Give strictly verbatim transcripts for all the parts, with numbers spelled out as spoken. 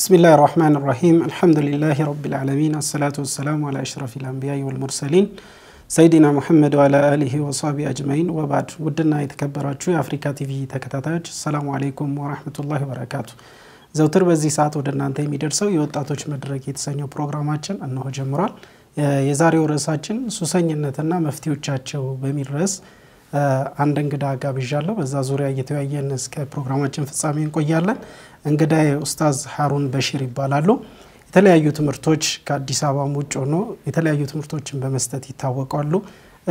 بسم الله الرحمن الرحيم. الحمد لله رب العالمين، الصلاة والسلام على أشرف الأنبياء والمرسلين سيدنا محمد وعلى آله وصحبه أجمعين، وبعد. ودنا يتكبراتشو أفريكا تيفي تكتاتاتش. السلام عليكم ورحمة الله وبركاته. زوتر بزي ساعة ودنا انتهي مدرسو يوتاتوش مدركيت سانيو بروغراماتشن أنه جمرال يزاريو رساتشن سوساني النتنا مفتيو تشاتشو بمير رس አንድ እንግዳ ጋብዣለሁ። በዛ ዙሪያ እየተያየን እስከ ፕሮግራማችን ፍጻሜ እንቆያለን። እንግዳዬ ኡስታዝ ሃሩን በሽር ይባላሉ። የተለያዩ ትምህርቶች ከአዲስ አበባ ውጭ ሆኖ የተለያዩ ትምህርቶችን በመስጠት ይታወቃሉ።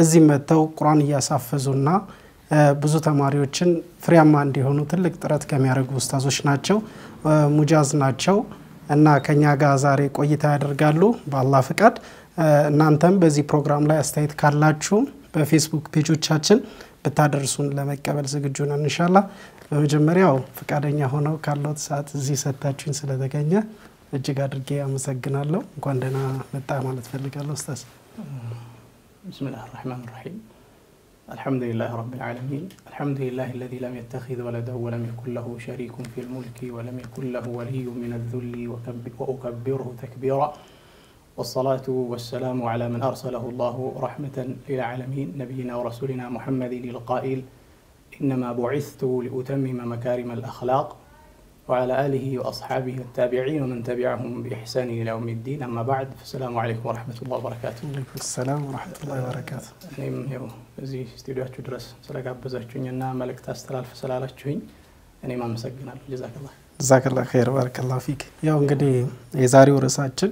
እዚህ መተው ቁርአን ያሳፈዙና ብዙ ተማሪዎችን ፍሬያማ እንዲሆኑ ትልቅ ጥረት ከሚያደርጉ ኡስታዞች ናቸው። ሙጃዝ ናቸው እና ከኛ ጋር ዛሬ ቆይታ ያደርጋሉ። በአላህ ፍቃድ እናንተም በዚህ ፕሮግራም ላይ አስተያየት ካላችሁ በፌስቡክ ፔጆቻችን በታደርሱን ለመቀበል ዝግጁ ነን ኢንሻአላህ። በመጀመሪያው ፍቃደኛ ሆነው ካሉት ሰዓት እዚህ ሰጣችሁን ስለተገኘ እጅግ አድርጌ አመሰግናለሁ። እንኳን ደህና መጣ ማለት ፈልጋለሁ ኡስታዝ። ቢስሚላሂር ረህማኒር ረሂም። አልহামዱሊላሂ ረቢል ዓለሚን አልহামዱሊላሂ الذي لم يتخذ ولدا ولم يكن له شريك في الملك ولم يكن له ولي من الذل وكبره تكبيرا والصلاة والسلام على من أرسله الله رحمة للعالمين نبينا ورسولنا محمد القائل إنما بعثت لأتمم مكارم الأخلاق وعلى آله وأصحابه التابعين ومن تبعهم بإحسان إلى يوم الدين. أما بعد، فالسلام عليكم ورحمة الله وبركاته. وعليكم السلام ورحمة الله وبركاته. أنا يوم زي استديوهات تدرس سلك عبزة جنينا ملك تستلال فسلالة جين أنا ما مسجنا. جزاك الله. جزاك الله خير بارك الله فيك. يوم قدي يزاري ورساتشن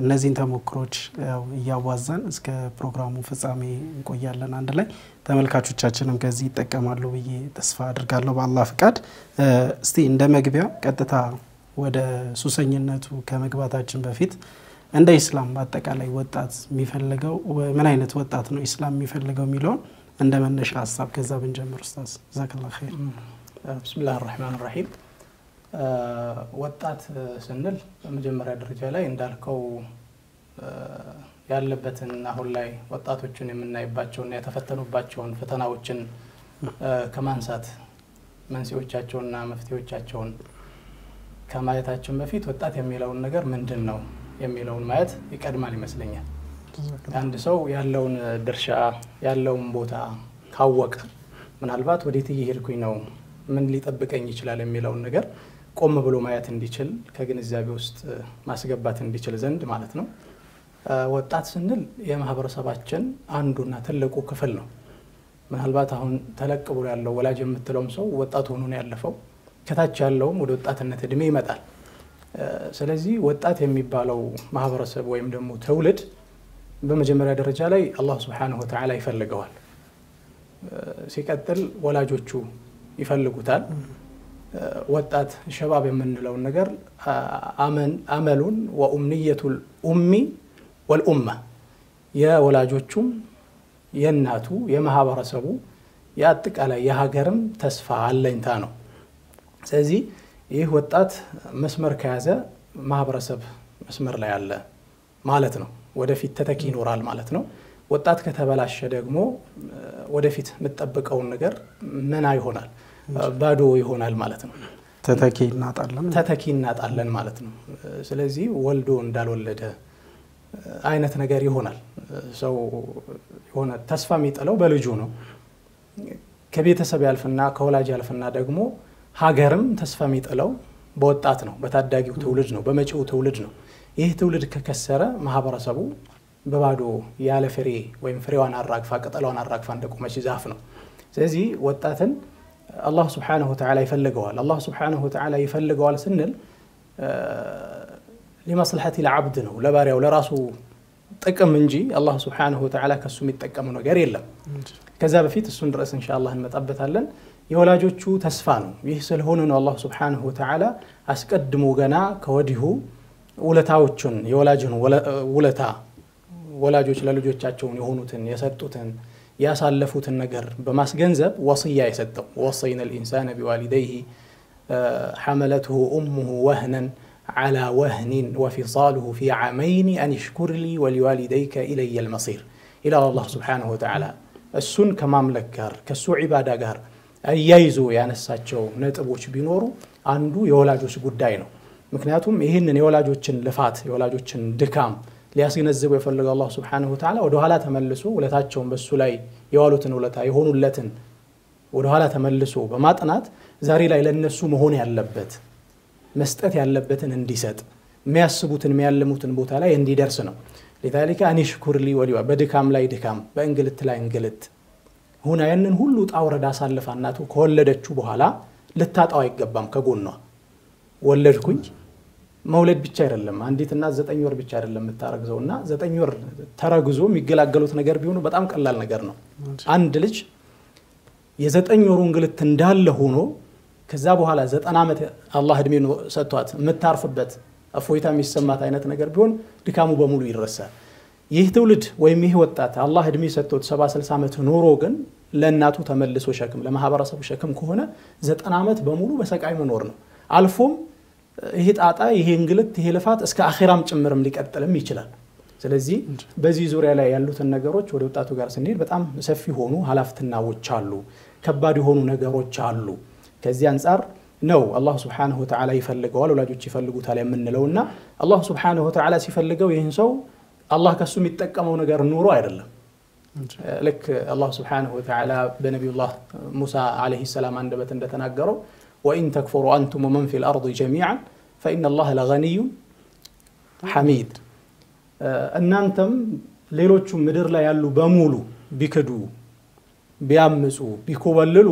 እነዚህን ተሞክሮች ያዋዛን እስከ ፕሮግራሙ ፍጻሜ እንቆያለን። አንድ ላይ ተመልካቾቻችንም ከዚህ ይተቀማሉ ብዬ ተስፋ አድርጋለሁ በአላህ ፍቃድ። እስቲ እንደ መግቢያ ቀጥታ ወደ ሱሰኝነቱ ከመግባታችን በፊት እንደ እስላም በአጠቃላይ ወጣት የሚፈልገው ምን አይነት ወጣት ነው እስላም የሚፈልገው የሚለው እንደ መነሻ ሐሳብ ከዛ ብንጀምር ኡስታዝ ዛከላህ ኸይር። ቢስሚላሂር ረህማኒር ረሂም። ወጣት ስንል በመጀመሪያ ደረጃ ላይ እንዳልከው ያለበትን አሁን ላይ ወጣቶችን የምናይባቸው እና የተፈተኑባቸው ፈተናዎችን ከማንሳት መንስኤዎቻቸውና መፍትሄዎቻቸው ከማየታችን በፊት ወጣት የሚለው ነገር ምንድነው የሚለውን ማየት ይቀድማል ይመስለኛል። አንድ ሰው ያለውን ድርሻ ያለውን ቦታ ካወቀ ምናልባት ወዴት ይሄድኩኝ ነው ምን ሊጠብቀኝ ይችላል የሚለውን ነገር ቆም ብሎ ማየት እንዲችል ከግንዛቤው ውስጥ ማስገባት እንዲችል ዘንድ ማለት ነው። ወጣት ስንል የማህበረሰባችን አንዱና ተለቁ ክፍል ነው። ምናልባት አሁን ተለቅቦ ያለው ወላጅ የምትለው ሰው ወጣት ሆኖ ነው ያለፈው። ከታች ያለው ወደ ወጣትነት እድሜ ይመጣል። ስለዚህ ወጣት የሚባለው ማህበረሰብ ወይም ደግሞ ተውልድ በመጀመሪያ ደረጃ ላይ አላህ Subhanahu Wa Ta'ala ይፈልገዋል። ሲቀጥል ወላጆቹ ይፈልጉታል። ወጣት ሸባብ የምንለው ነገር አመን አመሉን ወኡምኒየቱል ኡሚ ወልኡማ የወላጆቹ የናቱ የማህበረሰቡ ያጥቃላ የሀገርም ተስፋ አለኝታ ነው። ስለዚህ ይህ ወጣት መስመር ከያዘ ማህበረሰብ መስመር ላይ አለ ማለት ነው። ወደፊት ተተኪ ይኖራል ማለት ነው። ወጣት ከተበላሸ ደግሞ ወደፊት መጠበቀው ነገር ምን አይሆናል ባዶ ይሆናል ማለት ነው። ተተኪ እናጣለን ተተኪ እናጣለን ማለት ነው። ስለዚህ ወልዶ እንዳልወለደ አይነት ነገር ይሆናል። ሰው ሆነ ተስፋ የሚጠለው በልጁ ነው። ከቤተሰብ ያልፈና ከወላጅ ያልፈና ደግሞ ሀገርም ተስፋ የሚጠለው በወጣት ነው በታዳጊው ተውልድ ነው በመጪው ተውልድ ነው። ይህ ተውልድ ከከሰረ ማህበረሰቡ በባዶ ያለ ፍሬ ወይም ፍሬዋን አራግፋ ቀጠላውን አራግፋ እንደቆመች ዛፍ ነው። ስለዚህ ወጣትን አላህ Subhanahu Wa Ta'ala ይፈልገዋል። አላህ Subhanahu Wa Ta'ala ይፈልገዋል ስንል ለማስለሐት ለዓብድ ነው ለባሪያው ለራሱ ጥቅም እንጂ አላህ Subhanahu Wa Ta'ala ከሱ የሚጠቀመው ነገር የለም። ከዛ በፊት እሱን ድረስ ኢንሻአላህ እንመጣበታለን። የወላጆቹ ተስፋ ነው ይህ ስለሆነ ነው አላህ Subhanahu Wa Ta'ala አስቀድሞ ገና ከወዲሁ ወለታዎቹን የወላጅን ወለታ ወላጆች ለልጆቻቸው የሆኑትን የሰጡትን ያሳለፉትን ነገር በማስገንዘብ ወሲያ ይሰጠው ወሲና الانسان بوالديه حملته امه وهنا على وهن وفصاله في عامين ان اشكر لي ولوالديك الي المصير الى الله Subhanahu Wa Ta'ala እሱን ከማምለክ ጋር ከሱ ዒባዳ ጋር አያይዙ ያነሳቸው ነጥቦች ቢኖሩ አንዱ የወላጆች ጉዳይ ነው ምክንያቱም ይሄንን የወላጆችን ልፋት የወላጆችን ድካም ሊያስነዝብ የፈለገ አላህ Subhanahu Wa Ta'ala ወደ ኋላ ተመልሶ ወለታቸውን በሱ ላይ የዋሉትን ወለታ የሆኑለትን ወደ ኋላ ተመልሶ በማጥናት ዛሬ ላይ ለነሱ መሆን ያለበት መስጠት ያለበትን እንዲሰጥ የሚያስቡትን የሚያልሙትን ቦታ ላይ እንዲደርስ ነው لذلك أن يشكر لي وليوا بدكام لا يدكام بانجلت لا انجلت هنا ينن هلو طاورد اسالف اناتو كولدچو بوحالا لتاطاو يگبام كغونوا ولدكوي مولد بيچ አይደለም አንዲትና ዘጠኝ ወር ብቻ አይደለም ተታረግዘውና ዘጠኝ ወር ተራግዞ የሚገላገሉት ነገር ቢሆኑ በጣም ቀላል ነገር ነው አንድ ልጅ የዘጠኝ ወሩ እንግልት እንዳለ ሆኖ ከዛ በኋላ ዘጠና ዓመት አላህ እድሜን ሰጥቷት ምታርፍበት አፎይታ የሚሰማት አይነት ነገር ቢሆን ድካሙ በሙሉ ይረሳል ይህ ትውልድ ወይም ይህ ወጣት አላህ እድሜ ሰጥቶት ሰባ ስልሳ ዓመት ኖሮ ግን ለእናቱ ተመልሶ ሸክም ለማህበረሰቡ ሸክም ከሆነ ዘጠና ዓመት በሙሉ በሰቃይ መኖር ነው አልፎም ይሄ ጣጣ ይሄ እንግልት ይሄ ልፋት እስከ አኺራም ጭምርም ሊቀጥልም ይችላል ስለዚህ በዚህ ዙሪያ ላይ ያሉትን ነገሮች ወደ ወጣቱ ጋር ስንሄድ በጣም ሰፊ ሆኑ ሐላፍትናዎች አሉ ከባድ ሆኑ ነገሮች አሉ ከዚህ አንፃር ነው አላህ Subhanahu Wa Ta'ala ይፈልገዋል ወላጆች ይፈልጉታል የምንለውና አላህ Subhanahu Wa Ta'ala ሲፈልገው ይሄን ሰው አላህ ከሱ የሚጠቀመው ነገር ኑሮ አይደለም ለክ አላህ Subhanahu Wa Ta'ala በነብዩላህ ሙሳ አለይሂ ሰላም አንደበት እንደተናገረው وان تكفروا انتم ومن في الارض جميعا فان الله لغني حميد እናንተም ሌሎቹ ምድር ላይ ያሉ በሙሉ ቢከዱ ቢያምጹ ቢኮበልሉ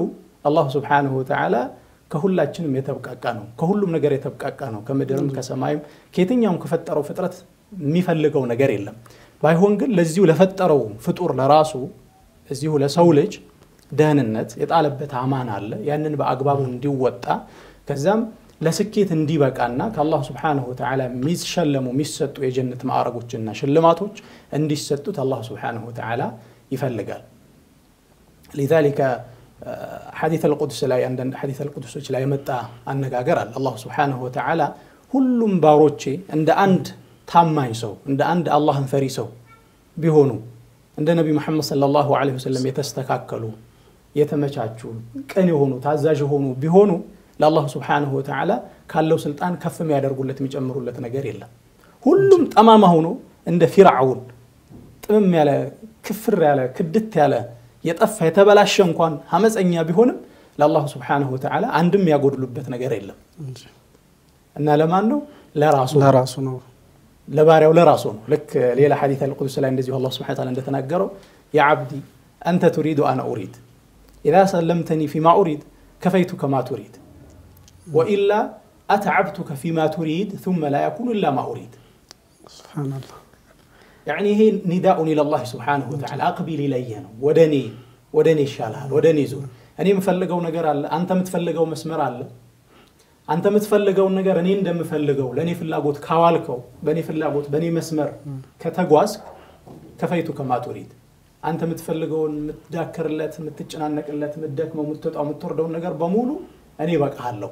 አላህ Subhanahu Wa Ta'ala ከሁላችንም የተብቃቃ ነው ከሁሉም ነገር የተብቃቃ ነው ከመደረም ከሰማይም ከየትኛውም ከፈጠረው ፍጥረት የሚፈልገው ነገር የለም ባይሆን ግን ለዚሁ ለፈጠረው ፍጡር ለራሱ እዚሁ ለሰው ልጅ ደህንነት የጣለበት አማን አለ ያንን በአግባቡ እንዲወጣ ከዛም ለስኬት እንዲበቃና ከአላህ Subhanahu Wa Ta'ala ሚስሸለሙ ሚሰጡ የጀነት ማዕረጎችና ሽልማቶች እንዲሰጡት አላህ Subhanahu Wa Ta'ala ይፈልጋል لذلك حديث القدس لا عند حديث القدس لا يمتع النغاغر الله Subhanahu Wa Ta'ala ሁሉም ባሮቼ እንደ አንድ ታማኝ ሰው እንደ አንድ አላህን ፈሪ ሰው ቢሆኑ እንደ ነብዩ መሐመድ ሰለላሁ ዐለይሂ ወሰለም የተስተካከሉ የተመቻቹ ቀን የሆኑ ታዛዥ ሆኑ ቢሆኑ ለአላህ Subhanahu Wa Ta'ala ካለው ስልጣን ከፍ የሚያደርጉለት የሚጨምሩለት ነገር የለም ሁሉም ጠማማ ሆኖ እንደ ፊራውን ጥም ያለ ክፍር ያለ ክድት ያለ يطف يتبلاش እንኳን ሐመፀኛ ቢሆንም ለአላህ Subhanahu Wa Ta'ala አንድም ያጎድሉበት ነገር የለም እና ለማን ነው ለራሱ ለራሱ ነው ለባሪያው ለራሱ ነው ለክ ሌላ ሐዲስ አልቁዱስ ላይ እንደዚህ አላህ Subhanahu Wa Ta'ala እንደተናገረው ያ አብዲ አንተ تريد انا اريد اذا سلمتني فيما اريد كفيتك ما تريد والا اتعبتك فيما تريد ثم لا يكون الا ما اريد سبحان الله يعني هي نداء الى الله Subhanahu Wa Ta'ala اقبل الي ودني ودني يشالها ودني زور اني مفلغو ነገር አለ አንተ ምትፈልገው መስመር አለ አንተ ምትፈልገው ነገር እኔ እንደምፈልገው ለኔ ፍላጎት ካዋልከው በኔ ፍላጎት በኔ መስመር ከተጓዝ ከፈይቱ ከማቱሪት አንተ ምትፈልገው ምትዳከርለት ምትጨናነቅለት ምትደክመው ምትጣው ምትወርደው ነገር በሙሉ እኔ በቃለሁ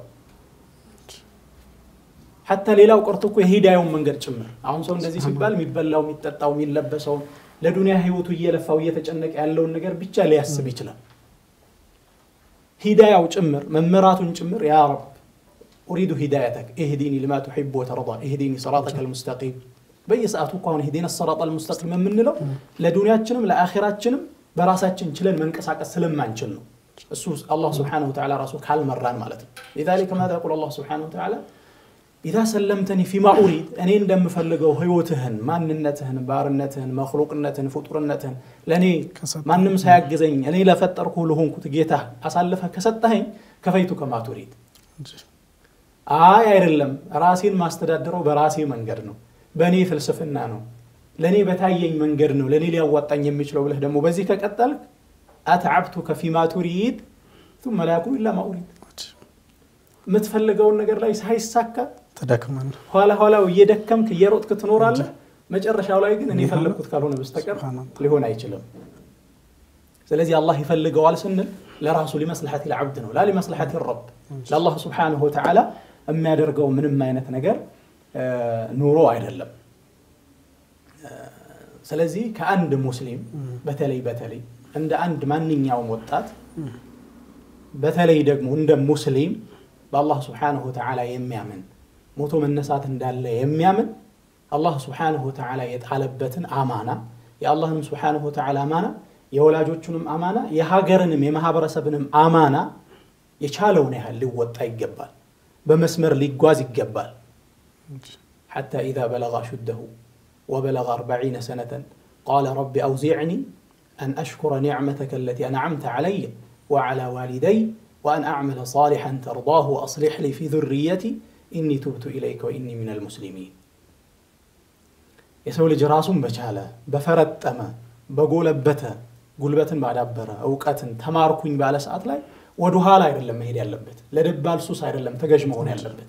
حتى ሌላው ቆርጥኩ የሂዳዩን መንገድ ጭምር አሁን ሰው እንደዚህ ሲባል የሚበላው የሚጠጣው የሚለበሰው ለዱንያ ህይወቱ እየለፋው እየተጨነቀ ያለውን ነገር ብቻ ሊያስብ ይችላል ሂዳያው ጭምር መመራቱን ጭምር ያ رب اريد هدايتك اهدني لما تحب وترضى اهدني صراطك المستقيم በየሰዓቱ ቋን ሂዲና الصراط المستقيم ምንለው ለዱንያችንም ለአኺራችንም በራሳችን ችለን መንቀሳቀስ ስለማንችል ነው እሱ አላህ Subhanahu Wa Ta'ala ራሱ ካልመራን ማለት ነው لذلك ماذا يقول الله Subhanahu Wa Ta'ala اذا سلمتني فيما اريد እኔ እንደምፈልገው ህይወትህን ማንነትህን ባርነትህን መخلوቅነትህን ፍጡርነትህን ለኔ ማንንም ሳያገዘኝ እኔ ለፈጠርኩ ለሆንኩት ጌታ አሳልፈ ከሰጠኸኝ ከፈይቱ ከማቱሪት አይ አይደለም ራሴን ማስተዳደረው በራሴ መንገድ ነው በኔ ፍልስፍና ነው ለኔ በታየኝ መንገድ ነው ለኔ ሊያዋጣኝ የሚችለው ብለህ ደግሞ በዚህ ከቀጠልክ አትعبتك فيما تريد ثم لا يكون إلا ما أريد متفلقون نقر لا يسحي الساكة تدكمن هلا هلا ويدكم كي يروت كتنور الله ما جرش هلا يجن أن يفلق كتكلون بستكر اللي هو نايجلهم سلذي الله يفلق وعلى سنة لا رأسه لمصلحة العبد ولا لمصلحة الرب لا الله سبحانه وتعالى أما درجوا من ما ينتنقر نورو عدلهم سلذي كأند مسلم بتلي بتلي عند عند منين يوم وطات بتلي دقم عند مسلم الله سبحانه وتعالى يميامن موتو من نسات انداله يميامن الله سبحانه وتعالى يتعلبتن امانه يا الله سبحانه وتعالى امانه يا ولاجوچونم امانه يا هاغرنم يا مهابرسبنم امانه يچالون يحل لوطا يگبال بمسمر ليغواز يگبال حتى اذا بلغ شده وبلغ أربعين سنه قال رب اوزعني ان اشكر نعمتك التي انعمت علي وعلى والدي وأن أعمل صالحا ترضاه وأصلح لي في ذريتي إني تبت إليك وإني من المسلمين يسوي لي جراسون بشالة بفرت أما بقول أبتها قلبة بعد أبرة أو كاتن تماركوين بعد ساعات لاي ودوها لا يرلم هيدي اللبت لدبال سوسا يرلم تجمعون اللبت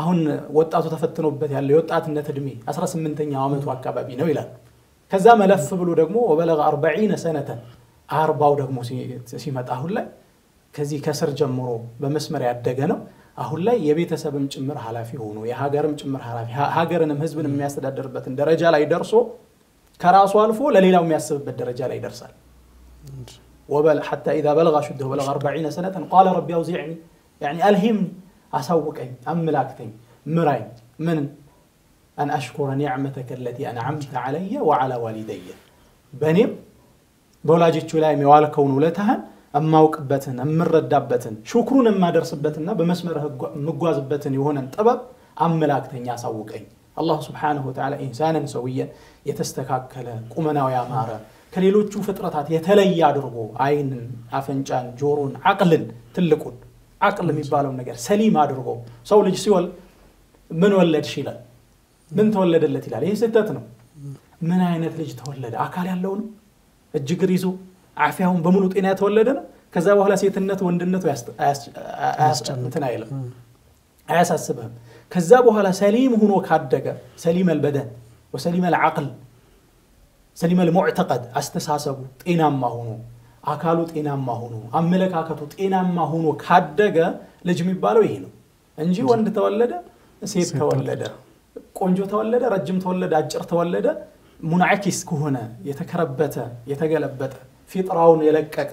اهن وطاتو تفتنوبت ياللي وطاتنه تدمي ثمانية عشر عامتو اكابابي نو يلال كذا ملف بلو دغمو وبلغ أربعين سنه أربعين دغمو سيمت اهو لا كذي كسر جمره بمسمر يدقنا أقول لا يبيت سبب مجمر حلافي هونو يا هاجر مجمر حلافي هاجر أنا مهزب أنا مياسد الدربة الدرجة لا يدرسوا كراس والفو لليلة ومياسب بالدرجة لا يدرسال وبل حتى إذا بلغ شده بلغ أربعين سنة قال ربي أوزعني يعني ألهمني أسوق أي أملاكتين مراي من أن أشكر نعمتك التي أنعمت علي وعلى والدي بنيم بولاجت شلايمي وعلى كون ولتهن أما وقبتن أما ردابتن شكرون أما درسبتنا بمسمر مقوازبتن يهون انتبب أما لاكتن ياساوقين الله سبحانه وتعالى إنسانا سويا يتستكاكل قمنا ويامارا كليلو تشو فترتات يتلي يدربو عين أفنجان جورون عقل تلكون عقل ميبالو نجر سليم يدربو سو لج سوال من ولد شيلا من تولد التي لا يستتنو من عينت لج تولد عقال ياللون الجقريزو عافيهم بملوت إنها تولدنا كذا وهلا سيتنت وندنت ويست أس أس متنايلهم أس السبب كذا وهلا سليم هو كهدك سليم البدن وسليم العقل سليم المعتقد أستساسه إنام ما هو عقلت إنام ما هو عملك عقلت إنام ما هو كهدك لجمي بالوينه أنجي وند تولد سيت تولد كونجو تولد رجم تولد أجر تولد منعكس كهنا يتكربت يتجلبت في طراون يلقق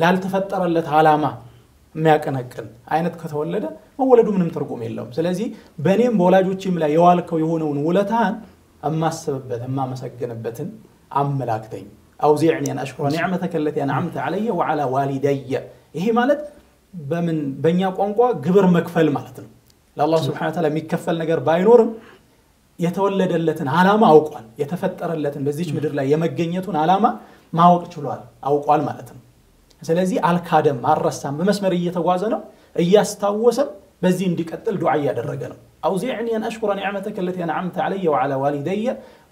لا التفطرلت علامه مياقنقن عينت كتولده مولده منم ترقوم يلهم سلازي بنيم بولاجوچيم لا يوالكو يهونون ولتان اما سببت اما مسجنبتن املاكتين اوزعني ان اشكر نعمتك التي انعمت علي وعلى والدي هي مالت بمن بنيا قنقوا غبر مكفل مالتن لله سبحانه وتعالى ميكفل ነገር ባይኖርም የተወለደለትን ዓላማ አውቋል የተፈጠረለትን በዚች ምድር ላይ የመገኘቱን ዓላማ ማወቅ ይችላል አውቋል ማለት ነው ስለዚህ አልካደም አረሳም በመስመር እየተጓዘ ነው እያስታወሰ በዚህ እንዲቀጥል ዱዓ ያደረገ ነው አውዚዕኒ አን አሽኩረ ኒዕመተከ التي انعمت علي وعلى والدي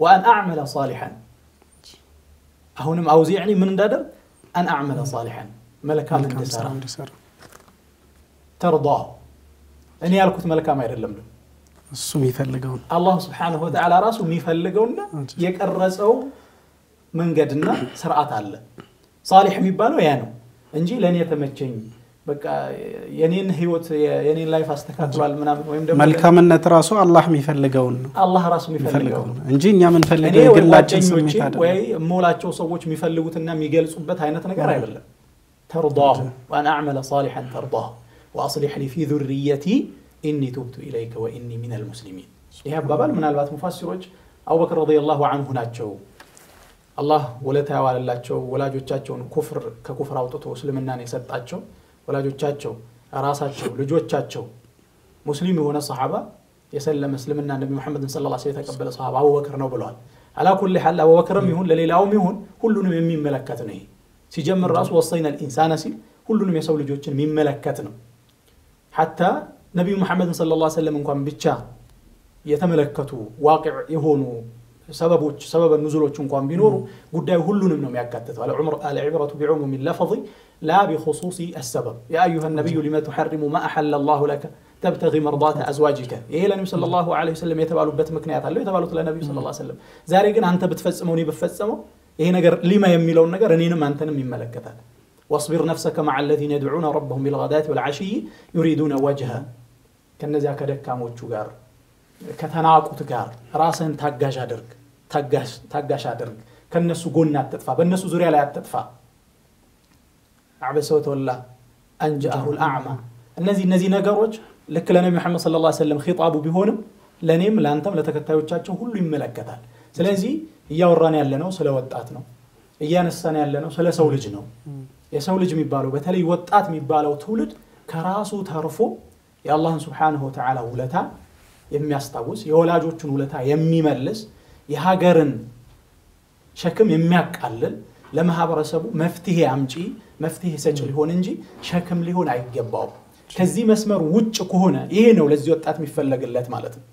وان اعمل صالحا አሁንም አውዚዕኒ ምን እንዳደረ ان اعمل صالحا መልካም እንድሰራ ترضى እኔ ያልኩት መልካም አይደለም السمي يفلقون الله سبحانه وتعالى راسه ميفلقونا يقرصوا من قدنا سرعات الله صالح ميبالو يانو انجي لن يتمجن بقى ينين هيوت ينين لايف استكاكلوال منامن ويم دم ملكامنت راسه الله ميفلقون الله راسه ميفلقون انجي እኛ ምን ፈልገን ግላችን ስሜት አደረ ወይ ሞላቸው ሰዎች የሚፈልጉትና የሚገልጹበት አይነት ነገር አይደለም ترضاه وان اعمل صالحا ترضاه واصلح لي في ذريتي إني تبت إليك وإني من المسلمين. يا بابا من البات مفسروج أبو بكر رضي الله عنه هناك شو الله ولا تعالى الله شو ولا جوتشون كفر ككفر أو تتوسل مناني سد أشو ወላጆቻቸው ራሳቸው ልጆቻቸው ሙስሊም የሆነ ሰሃባ የሰለ መስልምና ነብዩ መሐመድን ሰለላሁ ዐለይሂ ወሰለም ተቀበለ ሰሃባ አቡበክር ነው ብለዋል አላ ኩል ሐል አቡበክርም ይሁን ለሌላውም ይሁን ሁሉንም የሚመለከት ነው ሲጀምር ራሱ ወሰይና الانسان ሲል ሁሉንም የሰው ልጆችን የሚመለከት ነው حتى ነብዩ መሐመድን ሰለላሁ ዐለይሂ ወሰለም እንኳን ብቻ የተመለከቱ واقع የሆኑ سببوچ سبب النزولوچ እንኳን ቢኖሩ ጉዳይ ሁሉንም ነው የሚያካትተው አለ ዑምር አለ ዒብራቱ ቢዑሙም اللفظ لا بخصوص السبب يا ايها النبي لما تحرم ما احل الله لك تبتغي مرضات ازواجك ايه لنبي صلى الله عليه وسلم የተባሉበት ምክንያት አለ የተባሉት ለነብዩ صلى الله عليه وسلم ዛሬ ግን አንተ بتفصموني بفصمو ይሄ ነገር ሊማ የሚለው ነገር እኔንም አንተንም ይመለከታል واصبر نفسك مع الذين يدعون ربهم بالغداة والعشي يريدون وجهه ከነዚያ ከደካሞቹ ጋር ከተናቁት ጋር ራስን ታጋሽ አድርግ ታጋሽ ታጋሽ አድርግ ከነሱ ጎን አትጥፋ በነሱ ዙሪያ ላይ አትጥፋ عبس وتولى ان جاءه الاعمى እነዚህ እነዚህ ነገሮች ለክ ለነብዩ መሐመድ ሰለላሁ ዐለይሂ ወሰለም ኺጣቡ ቢሆንም ለኔም ላንተም ለተከታዮቻቸው ሁሉ ይመለከታል ስለዚህ ያወራን ያለነው ስለ ወጣት ነው ያነሳን ያለነው ስለ ሰው ልጅ ነው የሰው ልጅ የሚባለው በተለይ ወጣት የሚባለው ትውልድ ከራሱ ተርፎ ያላህን Subhanahu Wa Ta'ala ውለታ የሚያስታውስ የወላጆቹን ውለታ የሚመልስ የሀገርን ሸክም የሚያቃልል ለማህበረሰቡ መፍትሄ አምጪ መፍትሄ ሰጪ ሊሆን እንጂ ሸክም ሊሆን አይገባው ከዚህ መስመር ውጭ ከሆነ ይሄ ነው ለዚህ ወጣት የሚፈልግለት ማለት ነው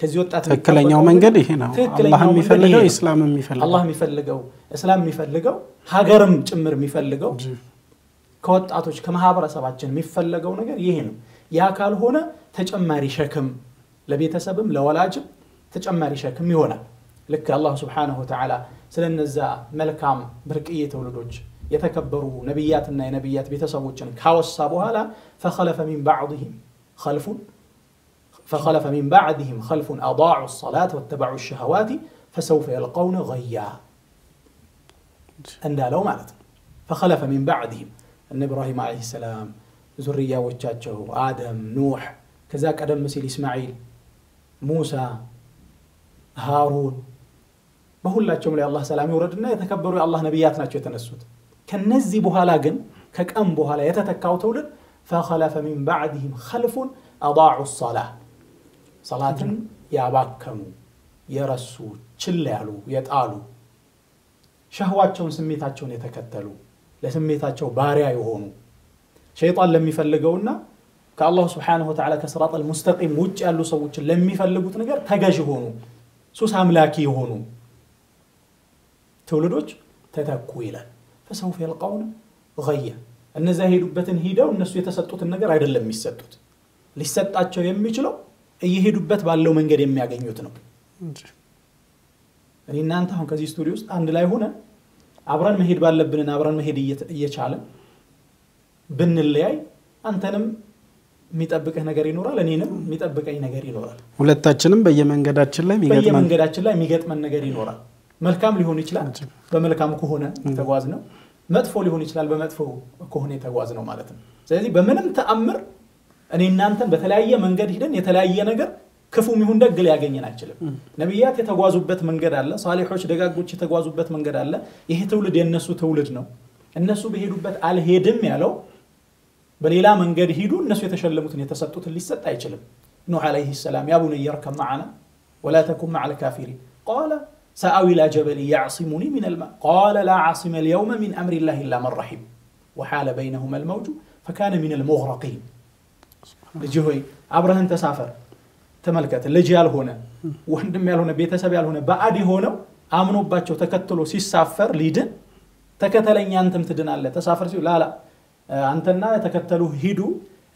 ከዚህ ወጣት ተከለኛው መንገድ ይሄ ነው አላህ የሚፈልገው እስላም የሚፈልገው አላህ የሚፈልገው እስላም የሚፈልገው ሀገርም ጭምር የሚፈልገው ከወጣቶች ከማህበረሰባችን የሚፈልገው ነገር ይሄ ነው ያ ካልሆነ ተጨማሪ ሸክም ለቤተሰብም ለወላጅም ተጨማሪ ሸክም ይሆናል ለካ አላህ Subhanahu Wa Ta'ala ስለነዛ መልካም ብርቅዬ ተውልዶች የተከበሩ ነብያትና የነብያት ቤተሰቦችን ካወሳ በኋላ فخلف من بعضهم خلف فخلف من بعدهم خلف اضاعوا الصلاه واتبعوا الشهوات فسوف يلقون غيا እንዳለው ማለት ነው فخلف من بعدهم ان ابراهيم عليه السلام ذرياዎቻቸው አደም ኑህ ከዛ ቀደም ሲል اسماعيل موسى ሃሩን በሁላቸውም ላይ አላህ ሰላም ይወርድና የተከበሩ አላህ ነብያት ናቸው የተነሱት ከነዚህ በኋላ ግን ከቀም በኋላ የተተካው ተውልድ فخلف من بعدهم خلف اضاعوا الصلاه صلاتን ያባከሙ የረሱ ችላ ያሉ የጣሉ ሸህዋቸውን ስሜታቸውን የተከተሉ ለስሜታቸው ባሪያ የሆኑ ሸይጣን ለሚፈልገውና ከአላህ Subhanahu Wa Ta'ala ከስራጥ المستقيم ውጭ ያሉ ሰዎች ለሚፈልጉት ነገር ተገዥ ሆኑ ሱስ አምላኪ ሆኑ ተውልዶች ተተኩ ይላል فسوف يلقون غيا እነዛ ሄዱበትን ሄደው እነሱ የተሰጡትን ነገር አይደለም የሚሰጡት ሊሰጣቸው የሚችለው እየሄዱበት ባለው መንገድ የሚያገኙት ነው እንጂ እናንተ አሁን ከዚህ ስቱዲዮ ውስጥ አንድ ላይ ሆነ አብራን መሄድ ባለብንን አብራን መሄድ እየቻለ ብንለያይ አንተንም የሚጠብቀህ ነገር ይኖራል እኔንም የሚጠብቀኝ ነገር ይኖራል ሁለታችንም በየመንገዳችን ላይ የሚገጥመን በየመንገዳችን ላይ የሚገጥመን ነገር ይኖራል መልካም ሊሆን ይችላል በመልካም ከሆነ ተጓዝ ነው መጥፎ ሊሆን ይችላል በመጥፎ ከሆነ ተጓዝ ነው ማለት ነው ስለዚህ በምንም ተአምር እኔ እናንተን በተለያየ መንገድ ሄደን የተለያየ ነገር ክፉም ይሁን ደግ ሊያገኘን አይችልም ነብያት የተጓዙበት መንገድ አለ ሷሊሆች ደጋጎች የተጓዙበት መንገድ አለ ይሄ ትውልድ የነሱ ትውልድ ነው እነሱ በሄዱበት አልሄድም ያለው በሌላ መንገድ ሄዱ እነሱ የተሸለሙትን የተሰጡትን ሊሰጥ አይችልም ኑህ አለይሂ ሰላም ያ ቡኒ ይርከም معنا ولا تكن مع الكافرين قال ساوي الى جبل يعصمني من الماء قال لا عاصم اليوم من امر الله الا من رحم وحال بينهما الموج فكان من المغرقين لجوي ابراهيم تسافر تملكت لجي ያልሆነ ወንድም ያልሆነ ቤተሰብ ያልሆነ ባዕድ ሆነው አምኖባቸው ተከትሎ ሲሳፈር ሊድን ተከተለኛ አንተም ትድናለህ ተሳፈር ሲው ላላ አንተና ተከተሉ ሂዱ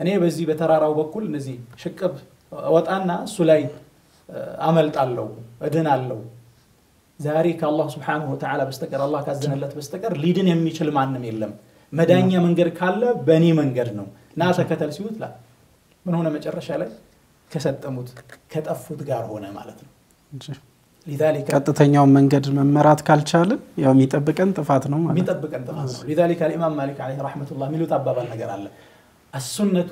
እኔ በዚህ በተራራው በኩል እነዚህ ሽቅብ ወጣና እሱ ላይ አመልጣለሁ እድናለሁ ዛሬ ከአላህ Subhanahu Wa Ta'ala በስተቀር አላህ ካዘነለት በስተቀር ሊድን የሚችል ማንም የለም መዳኛ መንገድ ካለ በእኔ መንገድ ነው ና ተከተል ሲውት ላ ምን ሆነ መጨረሻ ላይ ከሰጠሙት ከጠፉት ጋር ሆነ ማለት ነው لذلك قطتኛው መንገድ መመራት ካልቻለ ያው የሚጠብቀን ጥፋት ነው ማለት የሚጠብቀን ጥፋት ነው لذلك الامام مالك عليه رحمه الله ሚሉት አባባል ነገር አለ السنه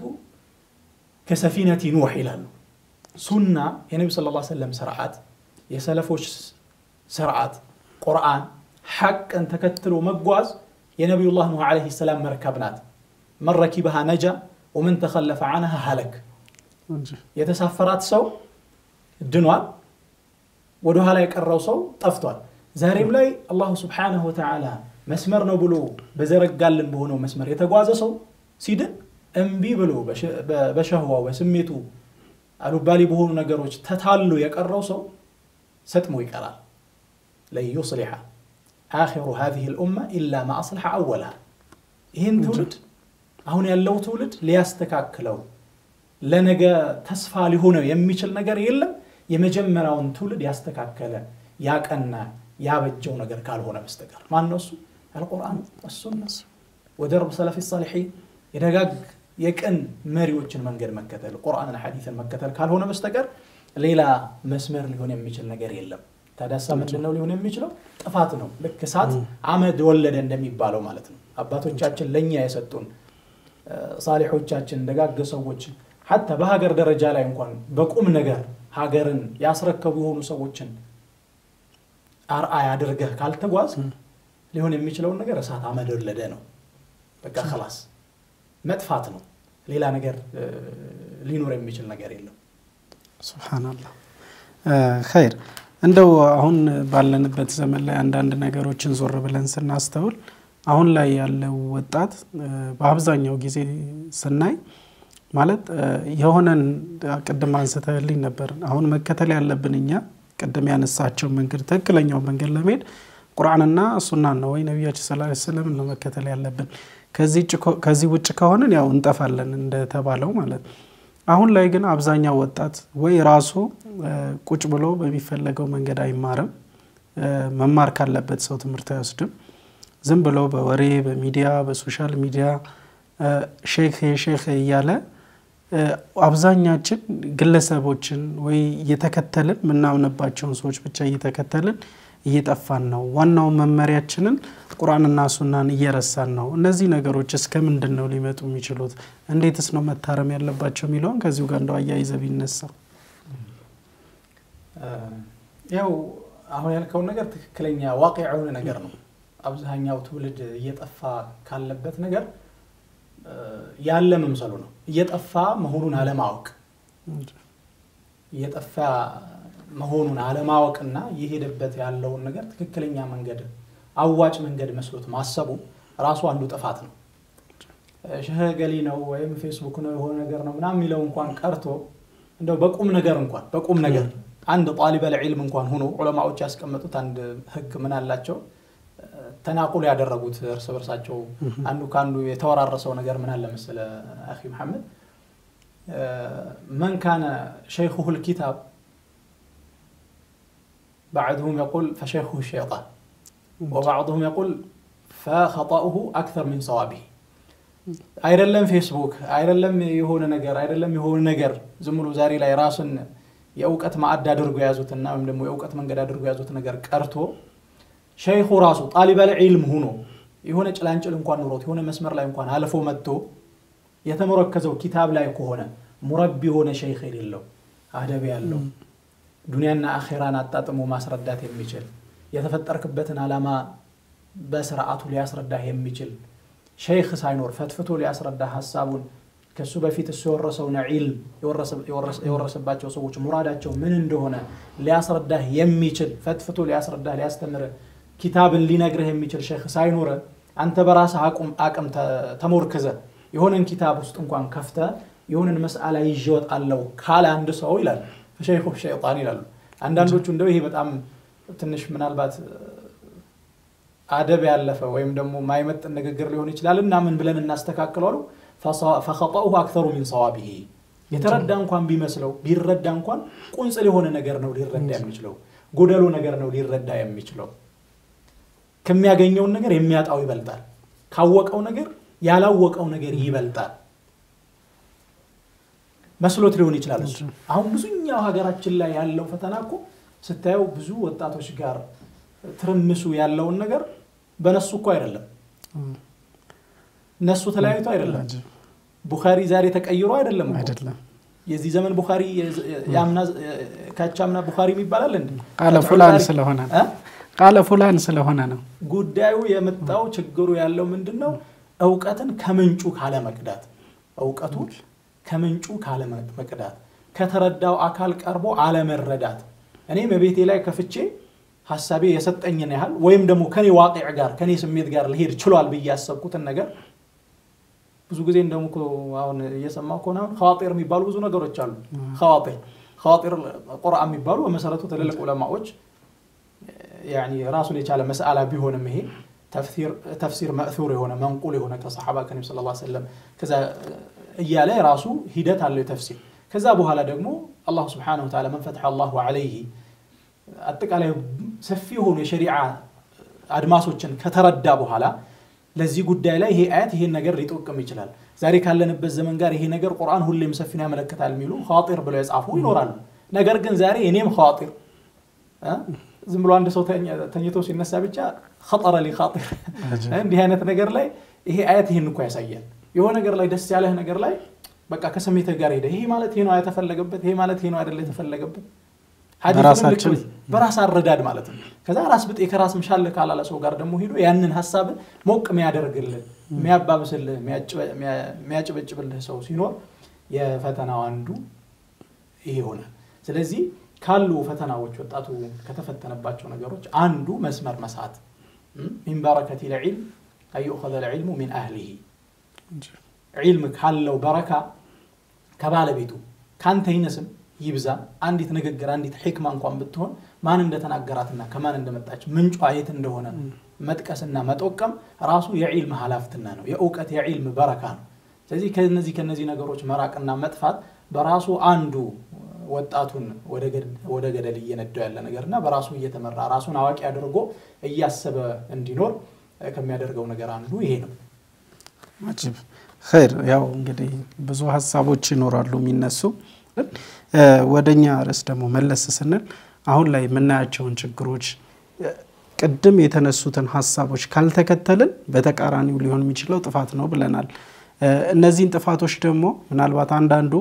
كسفينه نوح ይላሉ ሱና የነብዩ ሰለላሁ ዐለይሂ ወሰለም ሥርዓት የሰለፎች ሥርዓት ቁርአን ሐቅን ተከትሎ መጓዝ የነብዩ الله عليه السلام መርከብ ናት من ركبها نجا ومن تخلف عنها هلك. يتسافرات سو دنوال ودوها لا يقرأوا سو طفتوال. زاريم لاي الله سبحانه وتعالى مسمر نبلو بزرق قال لنبهنو مسمر يتقواز سو سيدن انبي بلو بشهوة وسميتو قالوا بالي بهنو نقروج تتعلو يقرأوا سو ستمو يقرأ لن يصلح آخر هذه الأمة إلا ما أصلح أولها. إهن تولد هون يلو تولد ليستكاكلو لنجا تسفى لهنا يميشل نجر يلا يمجمرون تولد يستكاكل ياك أن يابجو نجر قال هنا مستقر ما النص القرآن والسنة ودرب سلف الصالحين يدقق يكن مريوج من غير مكة القرآن الحديث المكة قال هنا مستقر ليلا مسمر لهنا يميشل نجر يلا تداسا متلنا لهنا يميشلو طفاتنا لك ساعات عمد ولد እንደሚባለው ማለት ነው አባቶቻችን ለኛ የሰጡን صالحዎቻችን ደጋግ ሰዎች حتى በሀገር ደረጃ ላይ እንኳን በቁም ነገር ሀገርን ያስረከቡ የሆኑ ሰዎችን አርአያ አድርገህ ካልተጓዝ ሊሆን የሚችለው ነገር እሳት አመድ ወለደ ነው በቃ خلاص መጥፋት ነው ሌላ ነገር ሊኖር የሚችል ነገር የለም سبحان الله خير እንደው አሁን ባለንበት ዘመን ላይ አንዳንድ ነገሮችን ዞር ብለን ስናስተውል አሁን ላይ ያለው ወጣት በአብዛኛው ጊዜ ስናይ ማለት የሆነን ቀደም አንስተልኝ ነበር አሁን መከተል ያለብንኛ ቀደም ያነሳቸው መንገድ ተክለኛው መንገድ ለመሄድ ቁርአንና ሱናን ነው ወይ ነብያችን ሰለላሁ ዐለይሂ ወሰለም ነው መከተል ያለብን ከዚህ ከዚህ ውጭ ከሆነን ያው እንጠፋለን እንደተባለው ማለት አሁን ላይ ግን አብዛኛው ወጣት ወይ ራሱ ቁጭ ብሎ በሚፈልገው መንገድ አይማርም መማር ካለበት ሰው ትምርታ ያስደም ዝም ብሎ በወሬ በሚዲያ በሶሻል ሚዲያ ሼክ ሼክ ይያለ አብዛኛችን ግለሰቦችን ወይ የተከተልን ምናምንባቸውን ሰዎች ብቻ የተከተልን እየጠፋን ነው ዋናው መመሪያችንን ቁርአንና ሱናን እየረሳን ነው እነዚህ ነገሮች እስከምንድነው ሊመጡ የሚችሉት እንዴትስ ነው መታረም ያለባቸው ሚለውን ከዚሁ ጋር እንደው አያይዘብ ይነሳ ያው አሁን ያልከው ነገር ትክክለኛ ዋቂዑን ነገር ነው አብዛኛው ትውልድ እየጠፋ ካለበት ነገር ያለ መምሰሉ ነው እየጠፋ መሆኑን አለማወቅ እየጠፋ መሆኑን አለማወቅና ይሄደበት ያለው ነገር ትክክለኛ መንገድ አዋጭ መንገድ መስሎት ማሰቡ ራሱ አንዱ ጥፋት ነው ሸገሊ ነው ወይም ፌስቡክ ነው የሆነ ነገር ነው ምናም ይለው እንኳን ቀርቶ እንደው በቁም ነገር እንኳን በቁም ነገር አንድ طالب العلم እንኳን ሆኖ ዑለማዎች ያስቀመጡት አንድ ህግ ምን አላቸው ተናቁል ያደረጉት እርስ በርሳቸው አንዱ ካንዱ የተወራረሰው ነገር ምን አለ መሰለ አኺ መሐመድ من كان شيخه الكتاب بعضهم يقول فشيخه الشيطان وبعضهم يقول فخطأه اكثر من صوابه አይደለም ፌስቡክ አይደለም የሆነ ነገር አይደለም የሆነ ነገር ዝም ብሎ ዛሬ ላይ ራስን የውቀት ማዕድ አድርጎ ያዙትና ወይም ደግሞ የውቀት መንገድ አድርጎ ያዙት ነገር ቀርቶ ሸይኹ ራሱ طالب العلم ሆኖ የሆነ ጭላንጭል እንኳን ኑሮት የሆነ መስመር ላይ እንኳን አልፎ መጥቶ የተመረከዘው ኪታብ ላይ ከሆነ ሙረቢ ሆነ ሸይኽ ይልለው አደብ ያለው ዱንያና አኺራን አጣጥሞ ማስረዳት የሚችል የተፈጠርከበትን ዓላማ በስርዓቱ ሊያስረዳህ የሚችል ሸይኽ ሳይኖር ፈትፍቶ ሊያስረዳ ሐሳቡን ከሱ በፊት ሲወረሰው ነዒል ይወረሰ ይወረሰ ይወረሰባቸው ሰዎች ሙራዳቸው ምን እንደሆነ ሊያስረዳ የሚችል ፈትፍቶ ሊያስረዳ ሊያስተምር كتابن لينغره يميچل شيخ ساينوره انت براس عقم عقم تمركزه يهونن كتاب است እንኳን ከፍተ ይሁንን መስአላ ይጆት አለው ካለ አንድ ሰው ይላል ሸይኹ ሸይጣን ይላል አንዳንዶቹ እንደው ይሄ በጣም ትንሽ ምናልባት አደብ ያለፈ ወይም ደግሞ ማይመጥ ንግግር ሊሆን ይችላል እና ምን ብለን እናስተካክለዋሉ فخطأه اكثر من صوابه የተረዳ እንኳን ቢመስለው ቢረዳ እንኳን ቁንጽል የሆነ ነገር ነው ሊረዳ የሚችለው ጎደሎ ነገር ነው ሊረዳ የሚችለው ከሚያገኘው ነገር የሚያጣው ይበልጣል ካወቀው ነገር ያላወቀው ነገር ይበልጣል መስሎት ሊሆን ይችላል አሁን ብዙኛው ሀገራችን ላይ ያለው ፈተናኮ ስታየው ብዙ ወጣቶች ጋር ትርምሱ ያለው ነገር በነሱኮ አይደለም ነሱ ተላይቶ አይደለም ቡኻሪ ዛሬ ተቀይሮ አይደለም አይደለም የዚህ ዘመን ቡኻሪ ያምና ካቻምና ቡኻሪ የሚባላል እንዴ ቃለ ፉላን ስለሆነ قال فلان سلهنا ጉዳዩ የመጣው ችግሩ ያለው ምንድነው أوقاتن كمنچو كاله مقدات أوقاتو كمنچو كاله مقدات كترداو أكال قربو على مردات أنا مبيتي لاي كفتشي حسابي يسطنين يحل ويم دمو كني واقع غار كني سميت غار لهير چلوال بي ياسبكوتن ነገር ብዙ ጊዜ እንደምኮ አሁን እየሰማው ኮናው ኻዋጢር የሚባሉ ብዙ ነገሮች አሉ ኻዋጢር ኻዋጢር ቁርአን የሚባሉ በመሰረቱ ተለለቁ ዑለማዎች يعني ራሱን የቻለ መስአላ ቢሆንም ይሄ تفسير تفسير ماثور هنا منقول هنا كصحابه كنيس صلى الله عليه وسلم كذا ياله راسو ሂደት አለው ተፍሲር ከዛ በኋላ ደግሞ الله سبحانه وتعالى من فتح الله عليه አጥቃላይ ሰፊ ሆኖ የሸሪዓ አድማሶችን ከተረዳ በኋላ لذي قد لا هي آيات هي النجار يتوقع ميشلال ذلك هل نبى الزمن جار هي نجار قرآن هو اللي مسفينها ملكة الميلو خاطر بلا يسعفوا ينوران نجار جن زاري ينيم خاطر ها زملوا عند صوت تنيتوش الناس سابجة خطر لي خاطر عندي هنا نجار لا هي آيات هي النكوى سيئة يهو نجار لا يدس عليه نجار لا بقى كسميت الجاريدة هي مالت هنا آية تفلق ببت هي مالت هنا آية اللي تفلق ببت هذه براسات براسات رداد مالتهم كذا راس بت إكراس مشالك على لسوا قردم مهيلو يعني هالساب موك ما يدرج له ما يبابس له ما يج ما ما يجبج له سوسينو يا فتنا عنده إيه هنا سلزي كلو فتنا وجود أتو كتفتنا باتشون جروج عنده مسمر مسات من بركة العلم أي أخذ العلم من أهله علمك حلو بركة كبال بيتو كان تينسم يبزا عندي تنقق عندي حكمة أنكم بتهون ما نندت أنا قراتنا كمان ندمت أج من قاية ندهونا متكسرنا متوكم راسو يعيل مهلافتنا إنه يأوكت يعيل مباركان تزي كنزي كنزي نجروش مراك إننا متفات براسو عنده وتأتون ودقد ودقد اللي يندعي لنا جرنا براسو يتمر راسو نواك يدرجو ياسب اندينور كم يدرجو نجران لو يهنا ماجب خير يا وجدي بزوها الصابوت نور اللومين نسو ወደኛ ራስ ደሞ መለስ ስንል አሁን ላይ መናያቸውን ችግሮች ቀደም የተነሱትን ሐሳቦች ካልተከተልን በተቃራኒው ሊሆን የሚችለው ጥፋት ነው ብለናል እነዚህን ጥፋቶች ደግሞ ምናልባት አንዳንዱ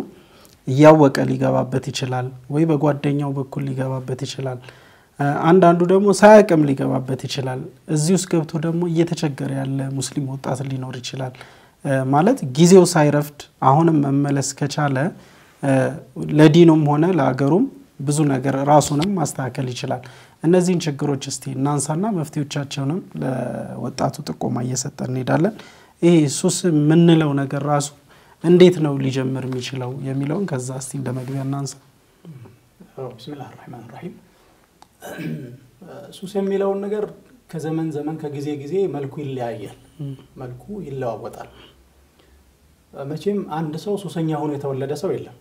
ያወቀ ሊገባበት ይችላል ወይ በጓደኛው በኩል ሊገባበት ይችላል አንዳንዱ ደግሞ ሳይቀም ሊገባበት ይችላል እዚህ ውስጥ ገብቶ ደግሞ እየተቸገረ ያለ ሙስሊም ወጣት ሊኖር ይችላል ማለት ጊዜው ሳይረፍድ አሁንም መመለስ ከቻለ ለዲኑም ሆነ ለአገሩም ብዙ ነገር ራሱንም ማስተካከል ይችላል እነዚህን ችግሮች እስቲ እናንሳና መፍትሄዎቻቸውንም ለወጣቱ ጥቆማ እየሰጠን እንሄዳለን ይሄ ኢየሱስ ምን ነው ነገር ራሱ እንዴት ነው ሊጀምር የሚችለው የሚለውን ከዛ እስቲ እንደመግቢያ እናንሳ بسم الله الرحمن الرحيم ኢየሱስ የሚለው ነገር ከዘመን ዘመን ከጊዜ ጊዜ መልኩ ይለያያል መልኩ ይለዋወጣል መቼም አንድ ሰው ሱሰኛ ሆኖ የተወለደ ሰው የለም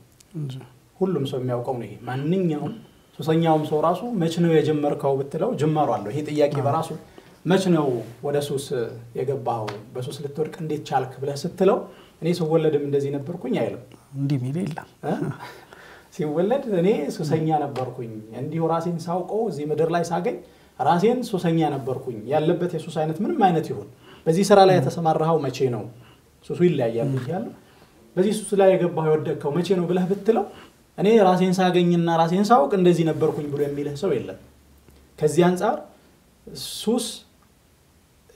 ሁሉም ሰው የሚያውቀው ነው ማንኛውም ሱሰኛውም ሰው ራሱ መች ነው የጀመርከው ብትለው ጅማሩ አለው ይሄ ጥያቄ በራሱ መች ነው ወደ ሱስ የገባው በሱስ ልትወድቅ እንዴት ቻልክ ብለህ ስትለው እኔ ሲወለድም እንደዚህ ነበርኩኝ አይልም እንዴ ምን ይላል ሲወለድ እኔ ሱሰኛ ነበርኩኝ እንዲሁ ራሴን ሳውቀው እዚህ ምድር ላይ ሳገኝ ራሴን ሱሰኛ ነበርኩኝ ያለበት የሱስ አይነት ምንም አይነት ይሁን በዚህ ስራ ላይ ተሰማራው መቼ ነው ሱሱ ይላያል ይላል በዚህ ሱስ ላይ የገባው ወደቀው መቼ ነው ብለህ ብትለው እኔ ራሴን ሳገኝና ራሴን ሳውቅ እንደዚህ ነበርኩኝ ብሎ የሚልህ ሰው የለም ከዚህ አንፃር ሱስ